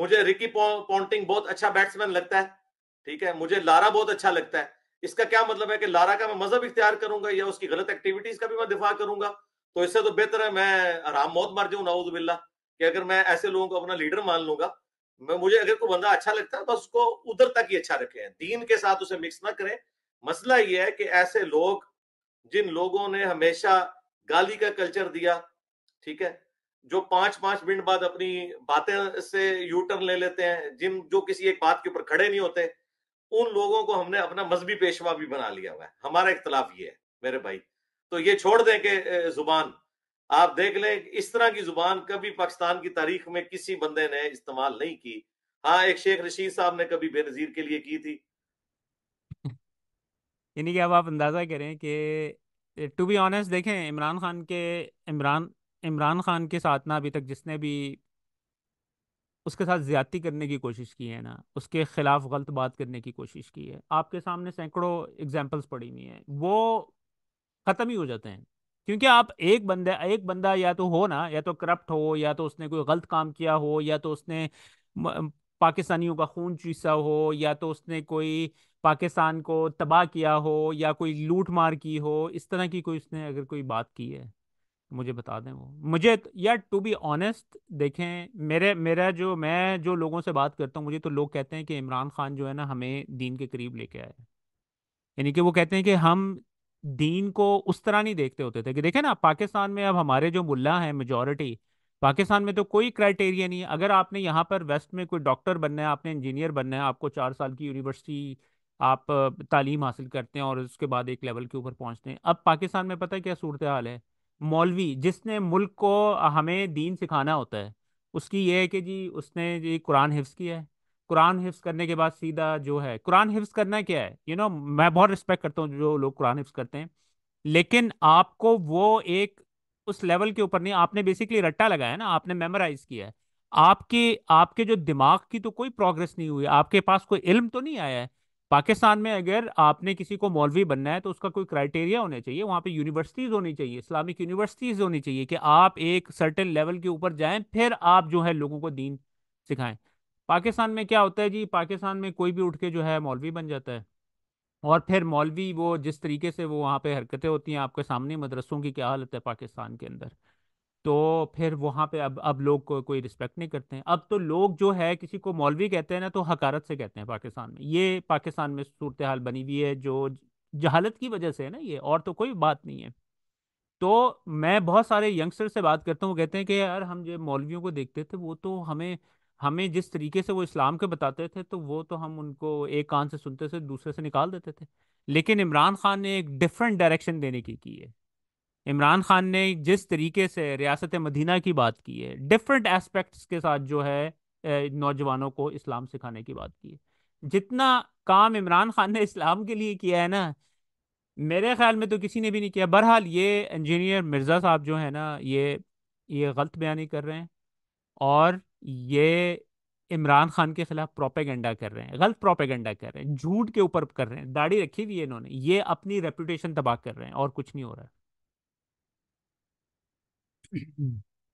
मुझे रिकी पॉन्टिंग बहुत अच्छा बैट्समैन लगता है, ठीक है। मुझे लारा बहुत अच्छा लगता है, इसका क्या मतलब है कि लारा का मैं मजहब इख्तियार करूंगा या उसकी गलत एक्टिविटीज का भी मैं दिफा करूंगा? तो इससे तो बेहतर है मैं आराम मौत मार जाऊं नाउजुबिल्ला, कि अगर मैं ऐसे लोगों को अपना लीडर मान लूंगा। मैं मुझे अगर कोई बंदा अच्छा लगता है बस उसको उधर तक ही अच्छा रखें, दीन के साथ उसे मिक्स ना करें। मसला ये है कि ऐसे लोग जिन लोगों ने हमेशा गाली का कल्चर दिया, ठीक है, जो 5-5 मिनट बाद अपनी बातें से यू टर्न ले लेते हैं, जिन जो किसी एक बात के ऊपर खड़े नहीं होते, उन लोगों को हमने अपना मजहबी पेशवा भी बना लिया हुआ है। हमारा इख्तलाफ ये है मेरे भाई, तो ये छोड़ दें कि जुबान आप देख लें, इस तरह की जुबान कभी पाकिस्तान की तारीख में किसी बंदे ने इस्तेमाल नहीं की। हाँ, एक शेख रशीद साहब ने कभी बेनजीर के लिए की थी। यानी कि अब आप अंदाज़ा करें कि टू बी ऑनेस्ट देखें, इमरान खान के साथ ना अभी तक जिसने भी उसके साथ ज़्यादती करने की कोशिश की है ना, उसके ख़िलाफ़ गलत बात करने की कोशिश की है, आपके सामने सैकड़ों एग्जाम्पल्स पड़ी हुई हैं, वो ख़त्म ही हो जाते हैं। क्योंकि आप एक बंदा या तो हो ना, या तो करप्ट हो, या तो उसने कोई गलत काम किया हो, या तो उसने पाकिस्तानियों का खून चूसा हो, या तो उसने कोई पाकिस्तान को तबाह किया हो, या कोई लूट मार की हो, इस तरह की कोई उसने अगर कोई बात की है मुझे बता दें। वो मुझे यार टू बी ऑनेस्ट देखें, मैं जो लोगों से बात करता हूँ, मुझे तो लोग कहते हैं कि इमरान खान जो है ना हमें दीन के करीब लेके आए। यानी कि वो कहते हैं कि हम दीन को उस तरह नहीं देखते होते थे कि देखें ना पाकिस्तान में अब हमारे जो मुल्ला हैं मेजॉरिटी, पाकिस्तान में तो कोई क्राइटेरिया नहीं है। अगर आपने यहाँ पर वेस्ट में कोई डॉक्टर बनना है, आपने इंजीनियर बनना है, आपको 4 साल की यूनिवर्सिटी आप तालीम हासिल करते हैं और उसके बाद एक लेवल के ऊपर पहुँचते हैं। अब पाकिस्तान में पता है क्या सूरत हाल है? मौलवी जिसने मुल्क को हमें दीन सिखाना होता है, उसकी ये है कि जी उसने जी कुरान हिफ्ज़ किया है, कुरान हिफ्ज़ करने के बाद सीधा जो है, कुरान हिफ्ज़ करना क्या है, मैं बहुत रिस्पेक्ट करता हूँ जो लोग कुरान हिफ्ज़ करते हैं, लेकिन आपको वो एक उस लेवल के ऊपर नहीं, आपने बेसिकली रट्टा लगाया ना, आपने मेमोराइज़ किया है, आपके जो दिमाग की तो कोई प्रोग्रेस नहीं हुई, आपके पास कोई इल्म तो नहीं आया है। पाकिस्तान में अगर आपने किसी को मौलवी बनना है तो उसका कोई क्राइटेरिया होना चाहिए, वहाँ पे यूनिवर्सिटीज़ होनी चाहिए, इस्लामिक यूनिवर्सिटीज़ होनी चाहिए कि आप एक सर्टेन लेवल के ऊपर जाएं, फिर आप जो है लोगों को दीन सिखाएं। पाकिस्तान में क्या होता है जी, पाकिस्तान में कोई भी उठ के जो है मौलवी बन जाता है, और फिर मौलवी वो जिस तरीके से वो वहाँ पर हरकतें होती हैं, आपके सामने मदरसों की क्या हालत है पाकिस्तान के अंदर, तो फिर वहाँ पर अब लोग कोई रिस्पेक्ट नहीं करते हैं। अब तो लोग जो है किसी को मौलवी कहते हैं ना तो हकारत से कहते हैं पाकिस्तान में। ये पाकिस्तान में सूरत हाल बनी हुई है जो जहालत की वजह से है ना, ये और तो कोई बात नहीं है। तो मैं बहुत सारे यंगस्टर से बात करता हूँ, कहते हैं कि यार हम जो मौलवियों को देखते थे वो तो हमें जिस तरीके से वो इस्लाम के बताते थे तो वो तो हम उनको एक कान से सुनते थे दूसरे से निकाल देते थे। लेकिन इमरान खान ने एक डिफरेंट डायरेक्शन देने की है। इमरान खान ने जिस तरीके से रियासत मदीना की बात की है, डिफरेंट एस्पेक्ट्स के साथ जो है नौजवानों को इस्लाम सिखाने की बात की है। जितना काम इमरान खान ने इस्लाम के लिए किया है ना, मेरे ख्याल में तो किसी ने भी नहीं किया। बहरहाल ये इंजीनियर मिर्ज़ा साहब जो है ना, ये गलत बयानी कर रहे हैं और ये इमरान खान के खिलाफ प्रोपेगेंडा कर रहे हैं, गलत प्रोपेगेंडा कर रहे हैं, झूठ के ऊपर कर रहे हैं। दाढ़ी रखी हुई है इन्होंने, ये अपनी रेपुटेशन तबाह कर रहे हैं और कुछ नहीं हो रहा है।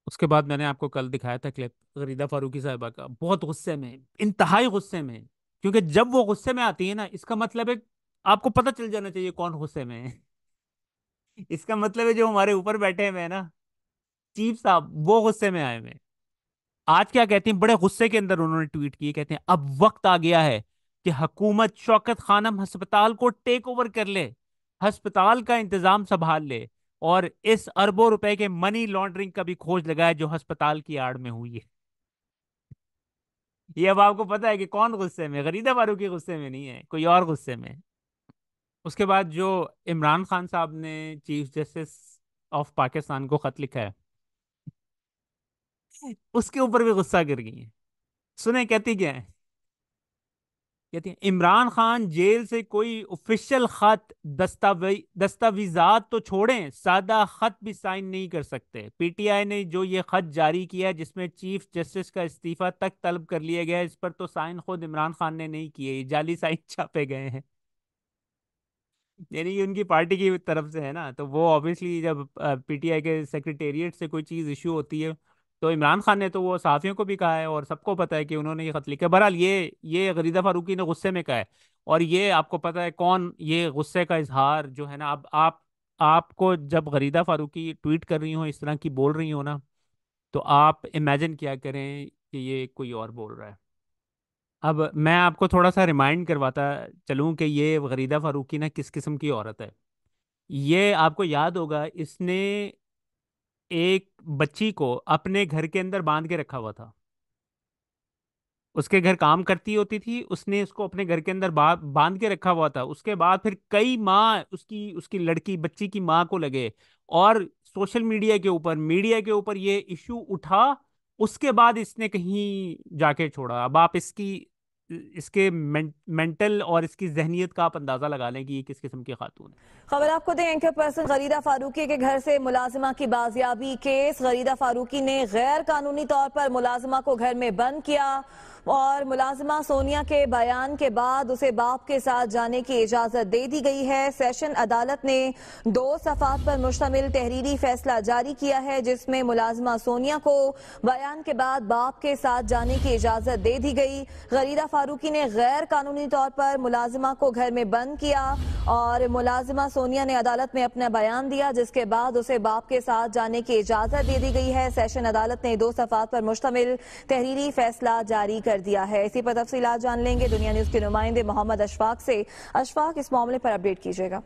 उसके बाद मैंने आपको कल दिखाया था क्लिप गरीदा फारूकी साहिबा का, बहुत गुस्से में, इंतहाई गुस्से में, क्योंकि जब वो गुस्से में आती है ना इसका मतलब है आपको पता चल जाना चाहिए कौन गुस्से में है। इसका मतलब है जो हमारे ऊपर बैठे हुए हैं ना चीफ साहब, वो गुस्से में आए हुए हैं। आज क्या कहते हैं, बड़े गुस्से के अंदर उन्होंने ट्वीट किए, कहते हैं अब वक्त आ गया है कि हुकूमत शौकत खानम हस्पताल को टेक ओवर कर ले, हस्पताल का इंतजाम संभाल ले और इस अरबों रुपए के मनी लॉन्ड्रिंग का भी खोज लगाए जो हस्पताल की आड़ में हुई है। ये अब आपको पता है कि कौन गुस्से में, गरीदा फारूकी गुस्से में नहीं है, कोई और गुस्से में। उसके बाद जो इमरान खान साहब ने चीफ जस्टिस ऑफ पाकिस्तान को खत लिखा है उसके ऊपर भी गुस्सा कर गई है। सुने कहती क्या है, कहती है इमरान खान जेल से कोई ऑफिशियल खत दस्तावेजात तो छोड़ें, सादा खत भी साइन नहीं कर सकते। पीटीआई ने जो ये खत जारी किया जिसमें चीफ जस्टिस का इस्तीफा तक तलब कर लिया गया, इस पर तो साइन खुद इमरान खान ने नहीं किए, ये जाली साइन छापे गए हैं। यानी कि उनकी पार्टी की तरफ से है ना, तो वो ऑब्वियसली जब पीटीआई के सेक्रेटेरिएट से कोई चीज़ इशू होती है तो इमरान खान ने तो वो सहाफ़ियों को भी कहा है और सबको पता है कि उन्होंने ये ख़त लिखा है। बहरहाल ये गरीदा फारूकी ने गुस्से में कहा है, और ये आपको पता है कौन, ये गुस्से का इजहार जो है ना, अब आपको जब गरीदा फारूकी ट्वीट कर रही हो, इस तरह की बोल रही हो ना, तो आप इमेजिन क्या करें कि ये कोई और बोल रहा है। अब मैं आपको थोड़ा सा रिमाइंड करवाता चलूँ कि ये गरीदा फारूकी ना किस किस्म की औरत है। ये आपको याद होगा, इसने एक बच्ची को अपने घर के अंदर बांध के रखा हुआ था, उसके घर काम करती होती थी, उसने उसको अपने घर के अंदर बांध के रखा हुआ था। उसके बाद फिर कई माँ उसकी लड़की बच्ची की माँ को लगे और सोशल मीडिया के ऊपर ये इशू उठा, उसके बाद इसने कहीं जाके छोड़ा। अब आप इसके मेंटल और इसकी जहनियत का आप अंदाजा लगा लें कि ये किस किस्म की खातून है। खबर आपको दें, एंकर पर्सन गरीदा फारूकी के घर से मुलाजिमा की बाजियाबी केस। गरीदा फारूकी ने गैर कानूनी तौर पर मुलाजिमा को घर में बंद किया और मुलाजिमा सोनिया के बयान के बाद उसे बाप के साथ जाने की इजाजत दे दी गई है। सेशन अदालत ने 2 सफात पर मुश्तमिल तहरीरी फैसला जारी किया है, जिसमें मुलाजिमा सोनिया को बयान के बाद बाप के साथ जाने की इजाजत दे दी गई। गरीदा फारूकी ने गैर कानूनी तौर पर मुलाजिमा को घर में बंद किया और मुलाजिमा सोनिया ने अदालत में अपना बयान दिया, जिसके बाद उसे बाप के साथ जाने की इजाजत दे दी गई है। सेशन अदालत ने 2 सफात पर मुश्तमिल तहरीरी फैसला जारी कर दिया है। इसी पर तफसीलात जान लेंगे दुनिया न्यूज के नुमाइंदे मोहम्मद अशफाक से। अशफाक, इस मामले पर अपडेट कीजिएगा।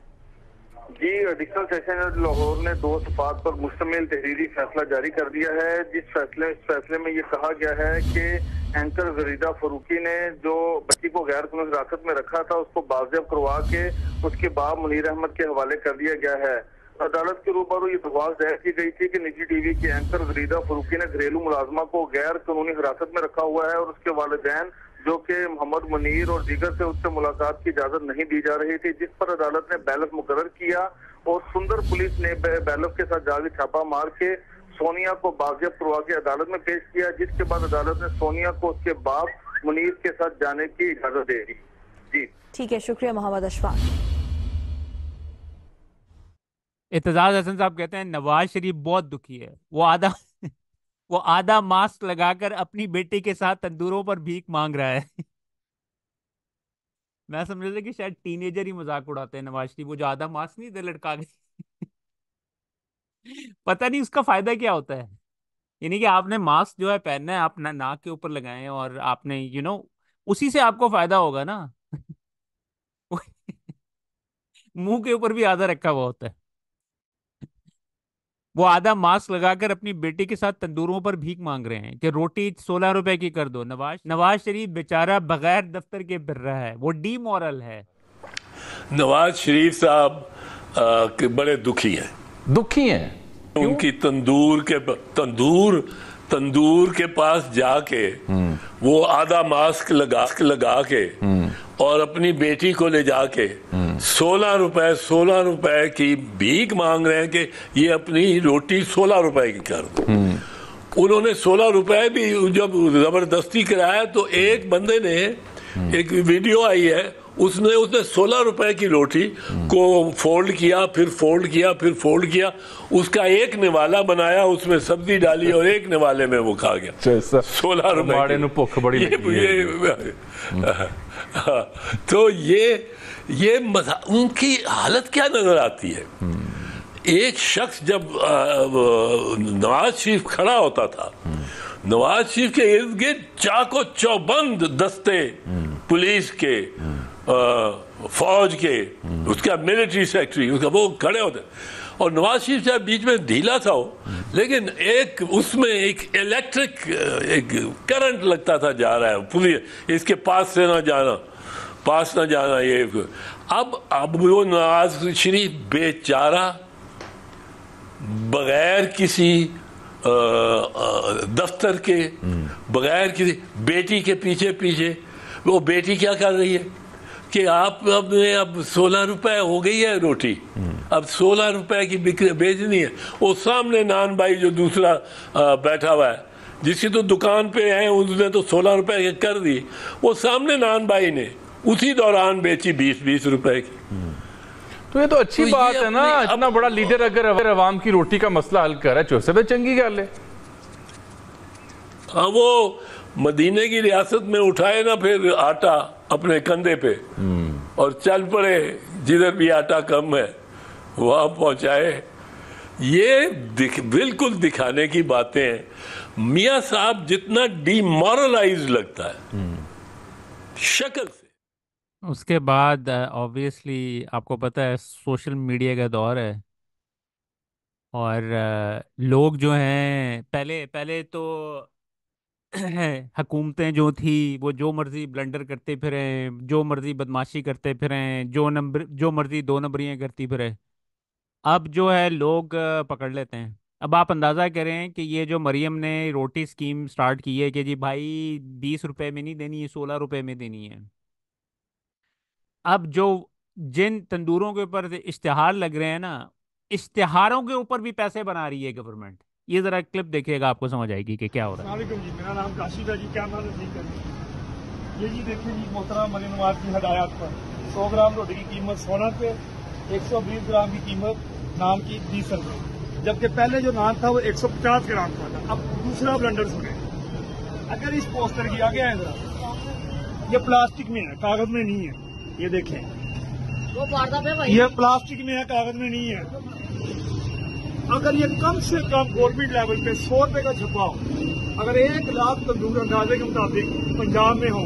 जी, एडिशनल सेशन लाहौर ने 2 सफात पर मुश्तमिल तहरीरी फैसला जारी कर दिया है, जिस फैसले में ये कहा गया है कि एंकर गरीदा फारूकी ने जो बच्ची को गैर कानूनी हिरासत में रखा था, उसको बाजियाब करवा के उसके बाप मुनीर अहमद के हवाले कर दिया गया है। अदालत के रूबरू ये दरख्वास्त दायर की गई थी कि निजी टीवी के एंकर गरीदा फारूकी ने घरेलू मुलाजमा को गैर कानूनी हिरासत में रखा हुआ है और उसके वालिदैन जो कि मोहम्मद मुनीर और दीगर से उससे मुलाकात की इजाजत नहीं दी जा रही थी, जिस पर अदालत ने बैलफ मुकर्रर किया और सुंदर पुलिस ने बैलफ के साथ जाकर छापा मार के सोनिया को बाजियाब करवा के अदालत में पेश किया, जिसके बाद अदालत ने सोनिया को उसके बाप मुनीर के साथ जाने की इजाजत दे दी। जी ठीक है, शुक्रिया मोहम्मद अशफाक। एतजाज हसन साहब कहते हैं नवाज शरीफ बहुत दुखी है, वो आधा मास्क लगाकर अपनी बेटी के साथ तंदूरों पर भीख मांग रहा है। मैं समझ रहा था कि शायद टीनेजर ही मजाक उड़ाते हैं नवाज शरीफ, वो जो आधा मास्क नहीं दे लटका गए। पता नहीं उसका फायदा क्या होता है, यानी कि आपने मास्क जो है पहनना है, आप नाक के ऊपर लगाएं और आपने उसी से आपको फायदा होगा ना। मुंह के ऊपर भी आधा रखा हुआ होता है। वो आधा मास्क लगाकर अपनी बेटी के साथ तंदूरों पर भीख मांग रहे हैं कि रोटी 16 रुपए की कर दो। नवाज शरीफ बेचारा बगैर दफ्तर के फिर रहा है, वो डीमोरल है। नवाज शरीफ साहब के बड़े दुखी हैं। उनकी तंदूर के पास जाके वो आधा मास्क लगा के और अपनी बेटी को ले जाके 16 रुपए की भीख मांग रहे हैं कि ये अपनी रोटी 16 रुपए की कर दो। उन्होंने 16 रुपए भी जब जबरदस्ती कराया तो एक बंदे ने, एक वीडियो आई है, उसने 16 रुपए की रोटी को फोल्ड किया, उसका एक निवाला बनाया, उसमें सब्जी डाली और एक निवाले में वो खा गया 16 रुपए। तो ये उनकी हालत क्या नजर आती है। एक शख्स जब नवाज शरीफ खड़ा होता था, नवाज शरीफ के इर्द गिर्द चाको चौबंद दस्ते पुलिस के, फौज के, उसका मिलिट्री सेक्रेटरी, उसका वो खड़े होते और नवाज शरीफ साहब बीच में ढीला था हो, लेकिन एक उसमें एक इलेक्ट्रिक एक करंट लगता था जा रहा है, पुलिस इसके पास ना जाना। ये अब वो नवाज शरीफ बेचारा बगैर किसी दफ्तर के, बगैर किसी, बेटी के पीछे। वो बेटी क्या कर रही है कि अब 16 रुपए हो गई है रोटी, अब 16 रुपए की बिक्री बेचनी है। वो सामने नान भाई जो दूसरा बैठा हुआ है, जिसकी तो दुकान पे है, उसने तो 16 रुपए कर दी, वो सामने नान भाई ने उसी दौरान बेची 20 रुपए की। तो ये तो अच्छी बात है ना, इतना बड़ा लीडर अगर अवाम की रोटी का मसला हल कर रहा है, चंगी कर ले। हाँ वो मदीने की रियासत में उठाए ना फिर आटा अपने कंधे पे और चल पड़े, जिधर भी आटा कम है वहाँ पहुँचाए। ये बिल्कुल दिखाने की बातें हैं। मियाँ साहब जितना डीमोरलाइज लगता है शक्ल से। उसके बाद ऑब्वियसली आपको पता है सोशल मीडिया का दौर है और लोग जो हैं पहले तो हकूमतें जो थी वो जो मर्ज़ी ब्लंडर करते फिरें, जो मर्ज़ी बदमाशी करते फिरें, जो मर्ज़ी दो नंबरियाँ करती फिरें। अब जो है लोग पकड़ लेते हैं। अब आप अंदाज़ा करें कि ये जो मरियम ने रोटी स्कीम स्टार्ट की है कि जी भाई 20 रुपए में नहीं देनी है, 16 रुपए में देनी है। अब जो जिन तंदूरों के ऊपर इश्तिहार लग रहे हैं ना, इश्तिहारों के ऊपर भी पैसे बना रही है गवर्नमेंट। ये जरा क्लिप देखिएगा, आपको समझ आएगी कि क्या हो रहा है। अस्सलाम वालेकुम जी, मेरा नाम काशिफ है जी, कैमरा ठीक है ये जी देखिए जी मोहतरम मरियम नवाज की हदायत पर 100 ग्राम रोटी की कीमत 16 पे, 120 ग्राम की कीमत नान की 20 रुपये, जबकि पहले जो नान था वो 150 ग्राम का था। अब दूसरा ब्लेंडर सुने, अगर इस पोस्टर की आगे आए जरा, ये प्लास्टिक में है कागज में नहीं है, ये देखें ये प्लास्टिक में है कागज में नहीं है। अगर ये कम से कम गवर्नमेंट लेवल पे 100 रुपए का छपा हो, अगर 1 लाख तंदूर अंदाजे के मुताबिक पंजाब में हो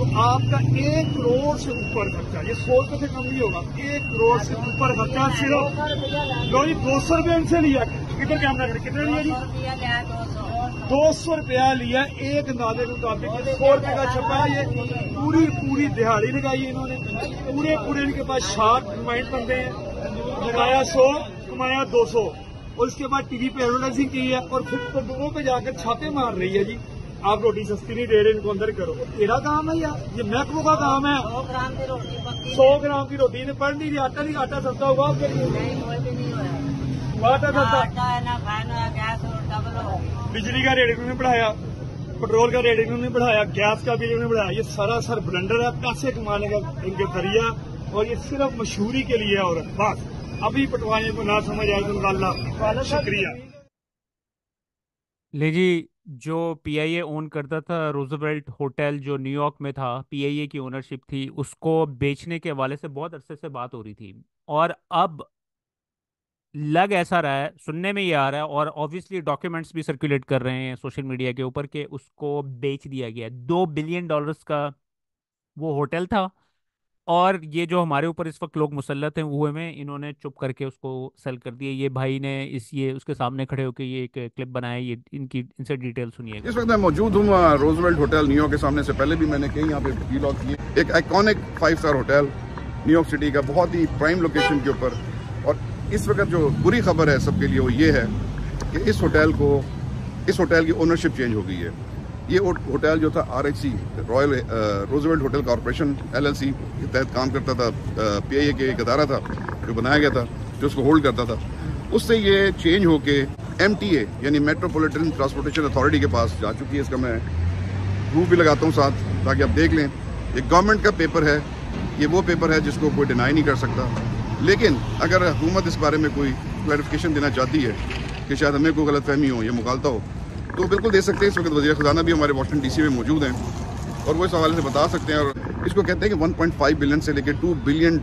तो आपका 1 करोड़ से ऊपर खर्चा, ये 100 रुपए से कम नहीं होगा, 1 करोड़ से ऊपर खर्चा सिर्फ लोग 200 रुपए से लिया। किधर क्या हमने कितना लिया जी? 200 रुपया लिया एक अंदाजे के मुताबिक। 100 रुपए का छपा, ये पूरी दिहाड़ी लगाई इन्होंने, पूरे इनके पास शार्प माइंड बंदे हैं। लगाया 100 कमाया 200 और उसके बाद टीवी पे एडवर्टाइजिंग की है और फिर तंदूरों पे जाकर छापे मार रही है जी आप रोटी सस्ती नहीं दे रहे, इनको अंदर करो। तेरा काम है यार, ये महकमों का काम है। 100 ग्राम की रोटी ने पढ़ नहीं रही, आटा नहीं, आटा सस्ता होगा आटा सस्ता। बिजली का रेट इन्होंने बढ़ाया, पेट्रोल का रेट इन्होंने बढ़ाया, गैस का बिल इन्होंने बढ़ाया। ये सरासर ब्लंडर है, पैसे कमाने का इनके जरिया और ये सिर्फ मशहूरी के लिए। और बात अभी पटवाने को ना समझ आया, शुक्रिया। ले जी, जो PIA ओन करता था रोजवेल्ट होटल जो न्यूयॉर्क में था, PIA की ओनरशिप थी, उसको बेचने के हवाले से बहुत अरसे से बात हो रही थी और अब लग ऐसा रहा है, सुनने में ये आ रहा है और ऑब्वियसली डॉक्यूमेंट्स भी सर्कुलेट कर रहे हैं सोशल मीडिया के ऊपर कि उसको बेच दिया गया। $2 बिलियन का वो होटल था और ये जो हमारे ऊपर इस वक्त लोग मुसल्लत हैं हुए में, इन्होंने चुप करके उसको सेल कर दिया। ये भाई ने ये उसके सामने खड़े होकर ये एक क्लिप बनाया, ये इनसे डिटेल सुनिए। इस वक्त मैं मौजूद हूँ रोजवेल्ट होटल न्यूयॉर्क के सामने। से पहले भी मैंने कहीं यहाँ पे व्लॉग किए। एक iconic 5 star hotel New York city का, बहुत ही प्राइम लोकेशन के ऊपर। और इस वक्त जो बुरी खबर है सबके लिए वो ये है कि इस होटल की ओनरशिप चेंज हो गई है। ये होटल जो था RHC Royal Roosevelt hotel corporation LLC के तहत काम करता था, PIA के एक अदारा था जो बनाया गया था, जो उसको होल्ड करता था। उससे ये चेंज होके MTA यानी मेट्रोपॉलिटन ट्रांसपोर्टेशन अथॉरिटी के पास जा चुकी है। इसका मैं प्रूफ भी लगाता हूँ साथ, ताकि आप देख लें। ये गवर्नमेंट का पेपर है, ये वो पेपर है जिसको कोई डिनाई नहीं कर सकता। लेकिन अगर हुकूमत इस बारे में कोई क्लैरिफिकेशन देना चाहती है कि शायद हमें कोई गलतफहमी हो या मुगालता हो, तो बिल्कुल दे सकते हैं। इस वक्त वज़ीर ख़ज़ाना भी हमारे वाशिंगटन DC में मौजूद हैं और वो इस हवाले से बता सकते हैं। और इसको कहते हैं कि 1.5 बिलियन से लेकर $2 बिलियन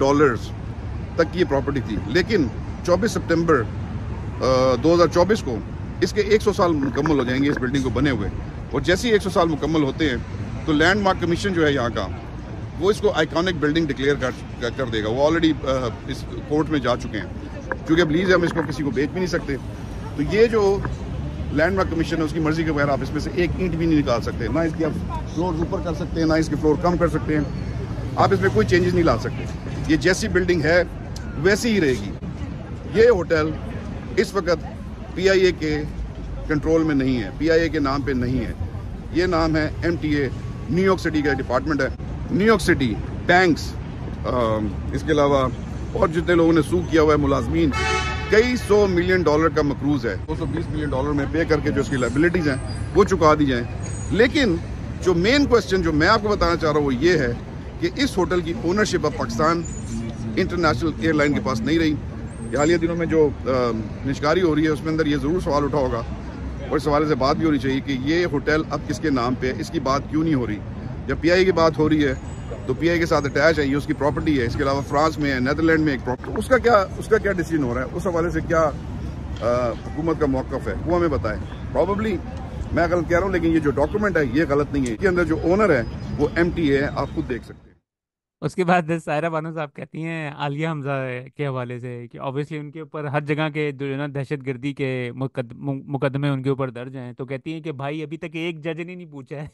तक की ये प्रॉपर्टी थी। लेकिन 24 सितंबर 2024 को इसके 100 साल मुकम्मल हो जाएंगे इस बिल्डिंग को बने हुए। और जैसे ही 100 साल मुकम्मल होते हैं तो लैंड मार्क कमीशन जो है यहाँ का, वो इसको आइकॉनिक बिल्डिंग डिक्लेयर कर देगा। वो ऑलरेडी इस कोर्ट में जा चुके हैं, क्योंकि अब लीज़ है, हम इसको किसी को बेच भी नहीं सकते। तो ये जो लैंडमार्क कमीशन है उसकी मर्जी के बगैर आप इसमें से एक ईंट भी नहीं निकाल सकते, ना इसकी आप फ्लोर ऊपर कर सकते हैं, ना इसके फ्लोर कम कर सकते हैं। आप इसमें कोई चेंजेस नहीं ला सकते। ये जैसी बिल्डिंग है वैसी ही रहेगी। ये होटल इस वक्त PIA के कंट्रोल में नहीं है, PIA के नाम पे नहीं है। ये नाम है MTA न्यूयॉर्क सिटी का डिपार्टमेंट है। न्यूयॉर्क सिटी बैंक्स, इसके अलावा और जितने लोगों ने सू किया हुआ है मुलाजमीन, कई $100 मिलियन का मकरूज है। $220 मिलियन में पे करके जो उसकी लाइबिलिटीज़ हैं वो चुका दी जाएँ। लेकिन जो मेन क्वेश्चन जो मैं आपको बताना चाह रहा हूँ वो ये है कि इस होटल की ओनरशिप अब पाकिस्तान इंटरनेशनल एयरलाइन के पास नहीं रही। हालिया दिनों में जो निष्कारी हो रही है उसमें अंदर ये ज़रूर सवाल उठा होगा और इस हवाले से बात भी होनी चाहिए कि ये होटल अब किसके नाम पे है, इसकी बात क्यों नहीं हो रही। जब पीआई की बात हो रही है तो पीआई के साथ अटैच है, ये उसकी प्रॉपर्टी है। इसके अलावा फ्रांस में है, नीदरलैंड में एक प्रॉपर्टी, उसका क्या डिसीजन हो रहा है, उस हवाले से क्या हुकूमत का मौक़िफ़ है, वो हमें बताएं। प्रॉबली मैं गलत कह रहा हूँ, लेकिन ये जो डॉक्यूमेंट है ये गलत नहीं है। इसके अंदर जो ओनर है वो MTA है, आप खुद देख सकते हैं। उसके बाद सायरा बानो साहब कहती हैं आलिया हमजा के हवाले से कि ऑब्वियसली उनके ऊपर हर जगह के जो है ना दहशत गर्दी के मुकदमे उनके ऊपर दर्ज हैं, तो कहती हैं कि भाई अभी तक एक जज ने नहीं पूछा है।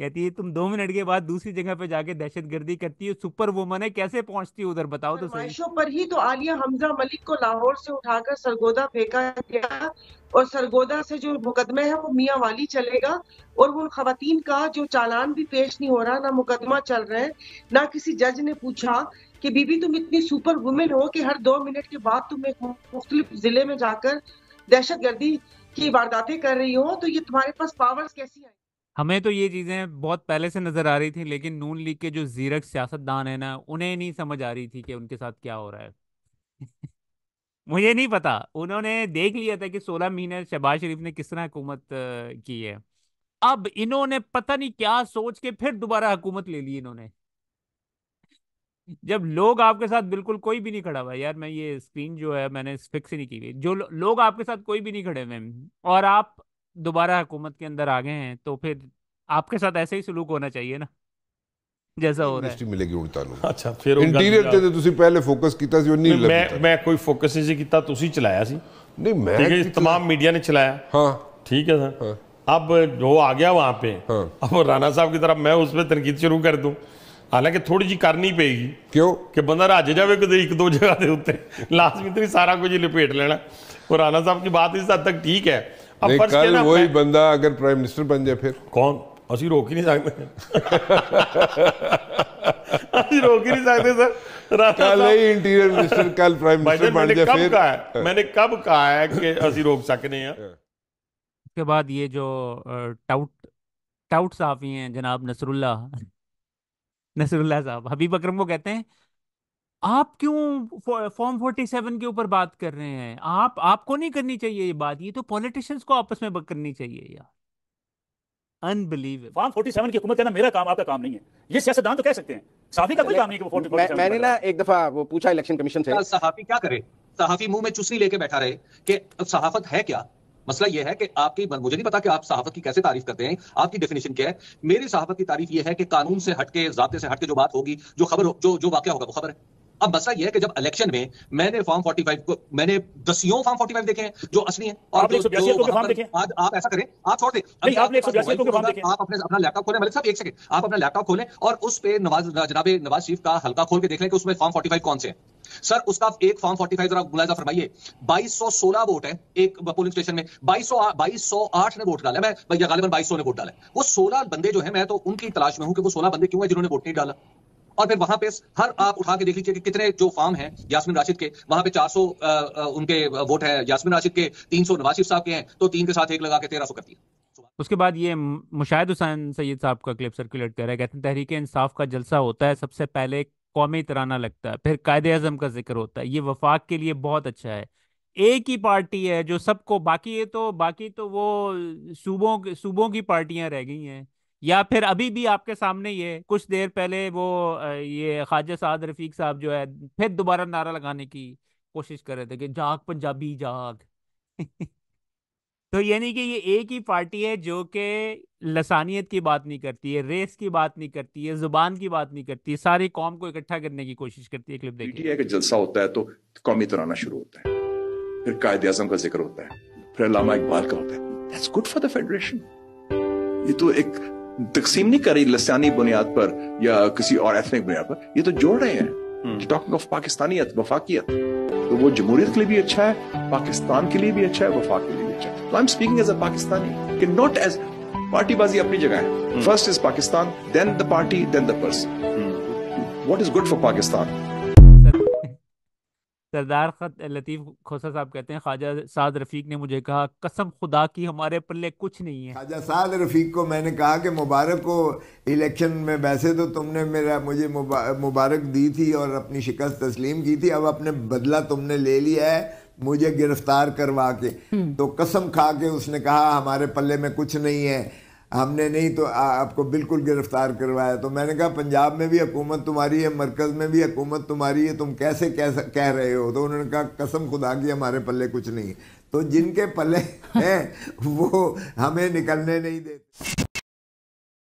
कहती है तुम 2 मिनट के बाद दूसरी जगह पे जाके दहशत गर्दी करती है, सुपर वुमन है, कैसे पहुंचती है उधर, बताओ तो सही। फरमाइशों पर ही तो आलिया हमजा मलिक को लाहौर से उठाकर सरगोदा फेंका गया, और सरगोदा से जो मुकदमे है वो मियाँ वाली चलेगा, और वो खवातीन का जो चालान भी पेश नहीं हो रहा, ना मुकदमा चल रहा है, ना किसी जज ने पूछा कि बीबी तुम इतनी सुपर वुमेन हो कि हर 2 मिनट के बाद तुम एक मुख्तलिफ जिले में जाकर दहशत गर्दी की वारदातें कर रही हो, तो ये तुम्हारे पास पावर्स कैसी है। हमें तो ये चीज़ें बहुत पहले से नज़र आ रही थी, लेकिन नून लीग के जो ज़ीरक सियासतदान है ना, उन्हें नहीं समझ आ रही थी कि उनके साथ क्या हो रहा है। मुझे नहीं पता, उन्होंने देख लिया था कि 16 महीने शहबाज शरीफ ने किस तरह हुकूमत की है। अब इन्होंने पता नहीं क्या सोच के फिर दोबारा हुकूमत ले ली इन्होंने, जब लोग आपके साथ बिल्कुल कोई भी नहीं खड़ा हुआ। यार मैं ये स्क्रीन जो है मैंने फिक्स ही नहीं की, जो लोग आपके साथ कोई भी नहीं खड़े हुए और आप दोबारा हुकूमत के अंदर आ गए हैं, तो फिर आपके साथ ऐसे ही सलूक होना चाहिए ना जैसा हो रहा है। मिलेगी उन तालुक अच्छा फिर इंटीरियर ਤੇ ਤੁਸੀਂ ਪਹਿਲੇ ਫੋਕਸ ਕੀਤਾ ਸੀ, ਉਹ ਨਹੀਂ ਲੱਗਾ। मैं कोई फोकस नहीं किया, ਤੁਸੀਂ चलाया सी नहीं, मैं तमाम मीडिया ने चलाया। हाँ ठीक है सर, अब जो आ गया वहां पे, अब राणा साहब की तरफ मैं उस पर तनकीद शुरू कर दूं, हालांकि थोड़ी जी करनी पेगी क्यों कि बंदा रज जाए एक दो जगह के उत्ते, लाजमी तो नहीं सारा कुछ लपेट लेना। और राणा साहब की बात इस हद तक ठीक है, कल वही बंदा अगर प्राइम मिनिस्टर बन जाए फिर कौन असी रोक ही नहीं सकते। असी रोक ही नहीं सकते सर, कल ही इंटीरियर मिनिस्टर कल प्राइम मिनिस्टर बन जाए फिर। मैंने कब कहा है कि असी रोक सकने हैं। उसके बाद ये जो टाउट साहब ही हैं जनाब नसरुल्ला साहब हबीब अकरम को कहते हैं आप क्यों फॉर्म 47 के ऊपर बात कर रहे हैं, आपको नहीं करनी चाहिए ये बात, ये तो पॉलिटिशियंस को आपस में करनी चाहिए यार। अनबिलीवेबल। फॉर्म 47 की हुकूमत है ना, मेरा काम आपका काम नहीं है, ये सियासतदान तो कह सकते हैं, सहाफी का कोई काम नहीं है कि वो 47 मैंने ना एक दफा वो पूछा इलेक्शन कमीशन से, सहाफी क्या करे, सहाफी मुंह में चुस्सी लेके बैठा रहे कि सहाफत है क्या। मसला यह है कि आपकी, मुझे नहीं पता कि आप सहाफत की कैसे तारीफ करते हैं, आपकी डेफिनेशन क्या है। मेरी सहाफत की तारीफ यह है कि कानून से हटके, ज़ाब्ते से हटके जो बात होगी, जो खबर जो वाकया होगा वो खबर है। अब मसला यह है कि जब इलेक्शन में मैंने फॉर्म 45 को, मैंने दसियों फॉर्म 45 देखे हैं जो असली हैं, और आप ऐसा करें, आप छोड़ दें, आप अपना लैपटॉप खोलें, मलिक साहब एक सेकंड, आप अपना लैपटॉप खोलें और उस पे जनाब नवाज शरीफ का हल्का खोल के देख लें कि उसमें फॉर्म 45 कौन से हैं। सर उसका एक फॉर्म 45 जरा मुलाजा फरमाइए, 2216 वोट है एक पोलिंग स्टेशन में, 2208 ने वोट डाला, मैं भैया गालिबन 2200 ने वोट डाला है। वो 16 बंदे जो है, मैं तो उनकी तलाश में हूं कि वो 16 बंदे क्यों है जिन्होंने वोट नहीं डाला। और फिर वहां पे हर आप उठा के देख लीजिए कि कितने जो फॉर्म हैं यास्मीन राशिद के, वहां पे 400 उनके वोट है यास्मीन राशिद के, 300 नवाज शरीफ साहब के हैं, तो 3 के साथ 1 लगा के 1300 करती है। उसके बाद ये मुशाहिद हुसैन सैयद साहब का क्लिप सर्कुलेट कर रहा है, कहते हैं तहरीक इंसाफ का जलसा होता है, सबसे पहले कौमी तराना लगता है, फिर कायदे आजम का जिक्र होता है, ये वफाक के लिए बहुत अच्छा है। एक ही पार्टी है जो सबको, बाकी तो वो सूबों की पार्टियां रह गई हैं, या फिर अभी भी आपके सामने ये कुछ देर पहले वो ये ख्वाजा साद रफीक साहब जो है फिर दोबारा नारा लगाने की कोशिश कर रहे थे कि जाग पंजाबी जाग। तो यानी कि ये एक ही पार्टी है जो कि लसानियत की बात नहीं करती है, रेस की बात नहीं करती है, जुबान की बात नहीं करती है, सारी कौम को इकट्ठा करने की कोशिश करती है। क्लिप देखिए। एक जलसा होता है तो कौमी तराना शुरू होता है, फिर कायदे आजम का जिक्र होता है, फिर अल्लामा इकबाल का होता है। That's good for the federation. ये तो एक तकसीम नहीं कर रही लसानी बुनियाद पर या किसी और एथनिक बुनियाद पर, ये तो जोड़ रहे हैं। टॉकिंग ऑफ पाकिस्तानियत, वफाकियत, तो वो जमहूरियत के लिए भी अच्छा है, पाकिस्तान के लिए भी अच्छा है, वफाक के लिए भी अच्छा है। तो I am speaking as a Pakistani, कि नॉट एज पार्टीबाजी अपनी जगह है। First is Pakistan, then the party, then the person. What is good for Pakistan. Sardar Latif Khosa sahab कहते हैं ख्वाजा साद रफीक ने मुझे कहा कसम खुदा की हमारे पल्ले कुछ नहीं है। ख्वाजा साद रफीक को मैंने कहा कि मुबारक को इलेक्शन में वैसे तो तुमने मुझे मुबारक दी थी और अपनी शिकस्त तस्लीम की थी, अब अपने बदला तुमने ले लिया है मुझे गिरफ्तार करवा के। तो कसम खा के उसने कहा हमारे पल्ले में कुछ नहीं है, हमने नहीं तो आपको बिल्कुल गिरफ्तार करवाया। तो मैंने कहा पंजाब में भी हुकूमत तुम्हारी है, मरकज़ में भी हुकूमत तुम्हारी है, तुम कैसे कह रहे हो? तो उन्होंने कहा कसम खुदा की हमारे पल्ले कुछ नहीं है। तो जिनके पल्ले हैं वो हमें निकलने नहीं देते।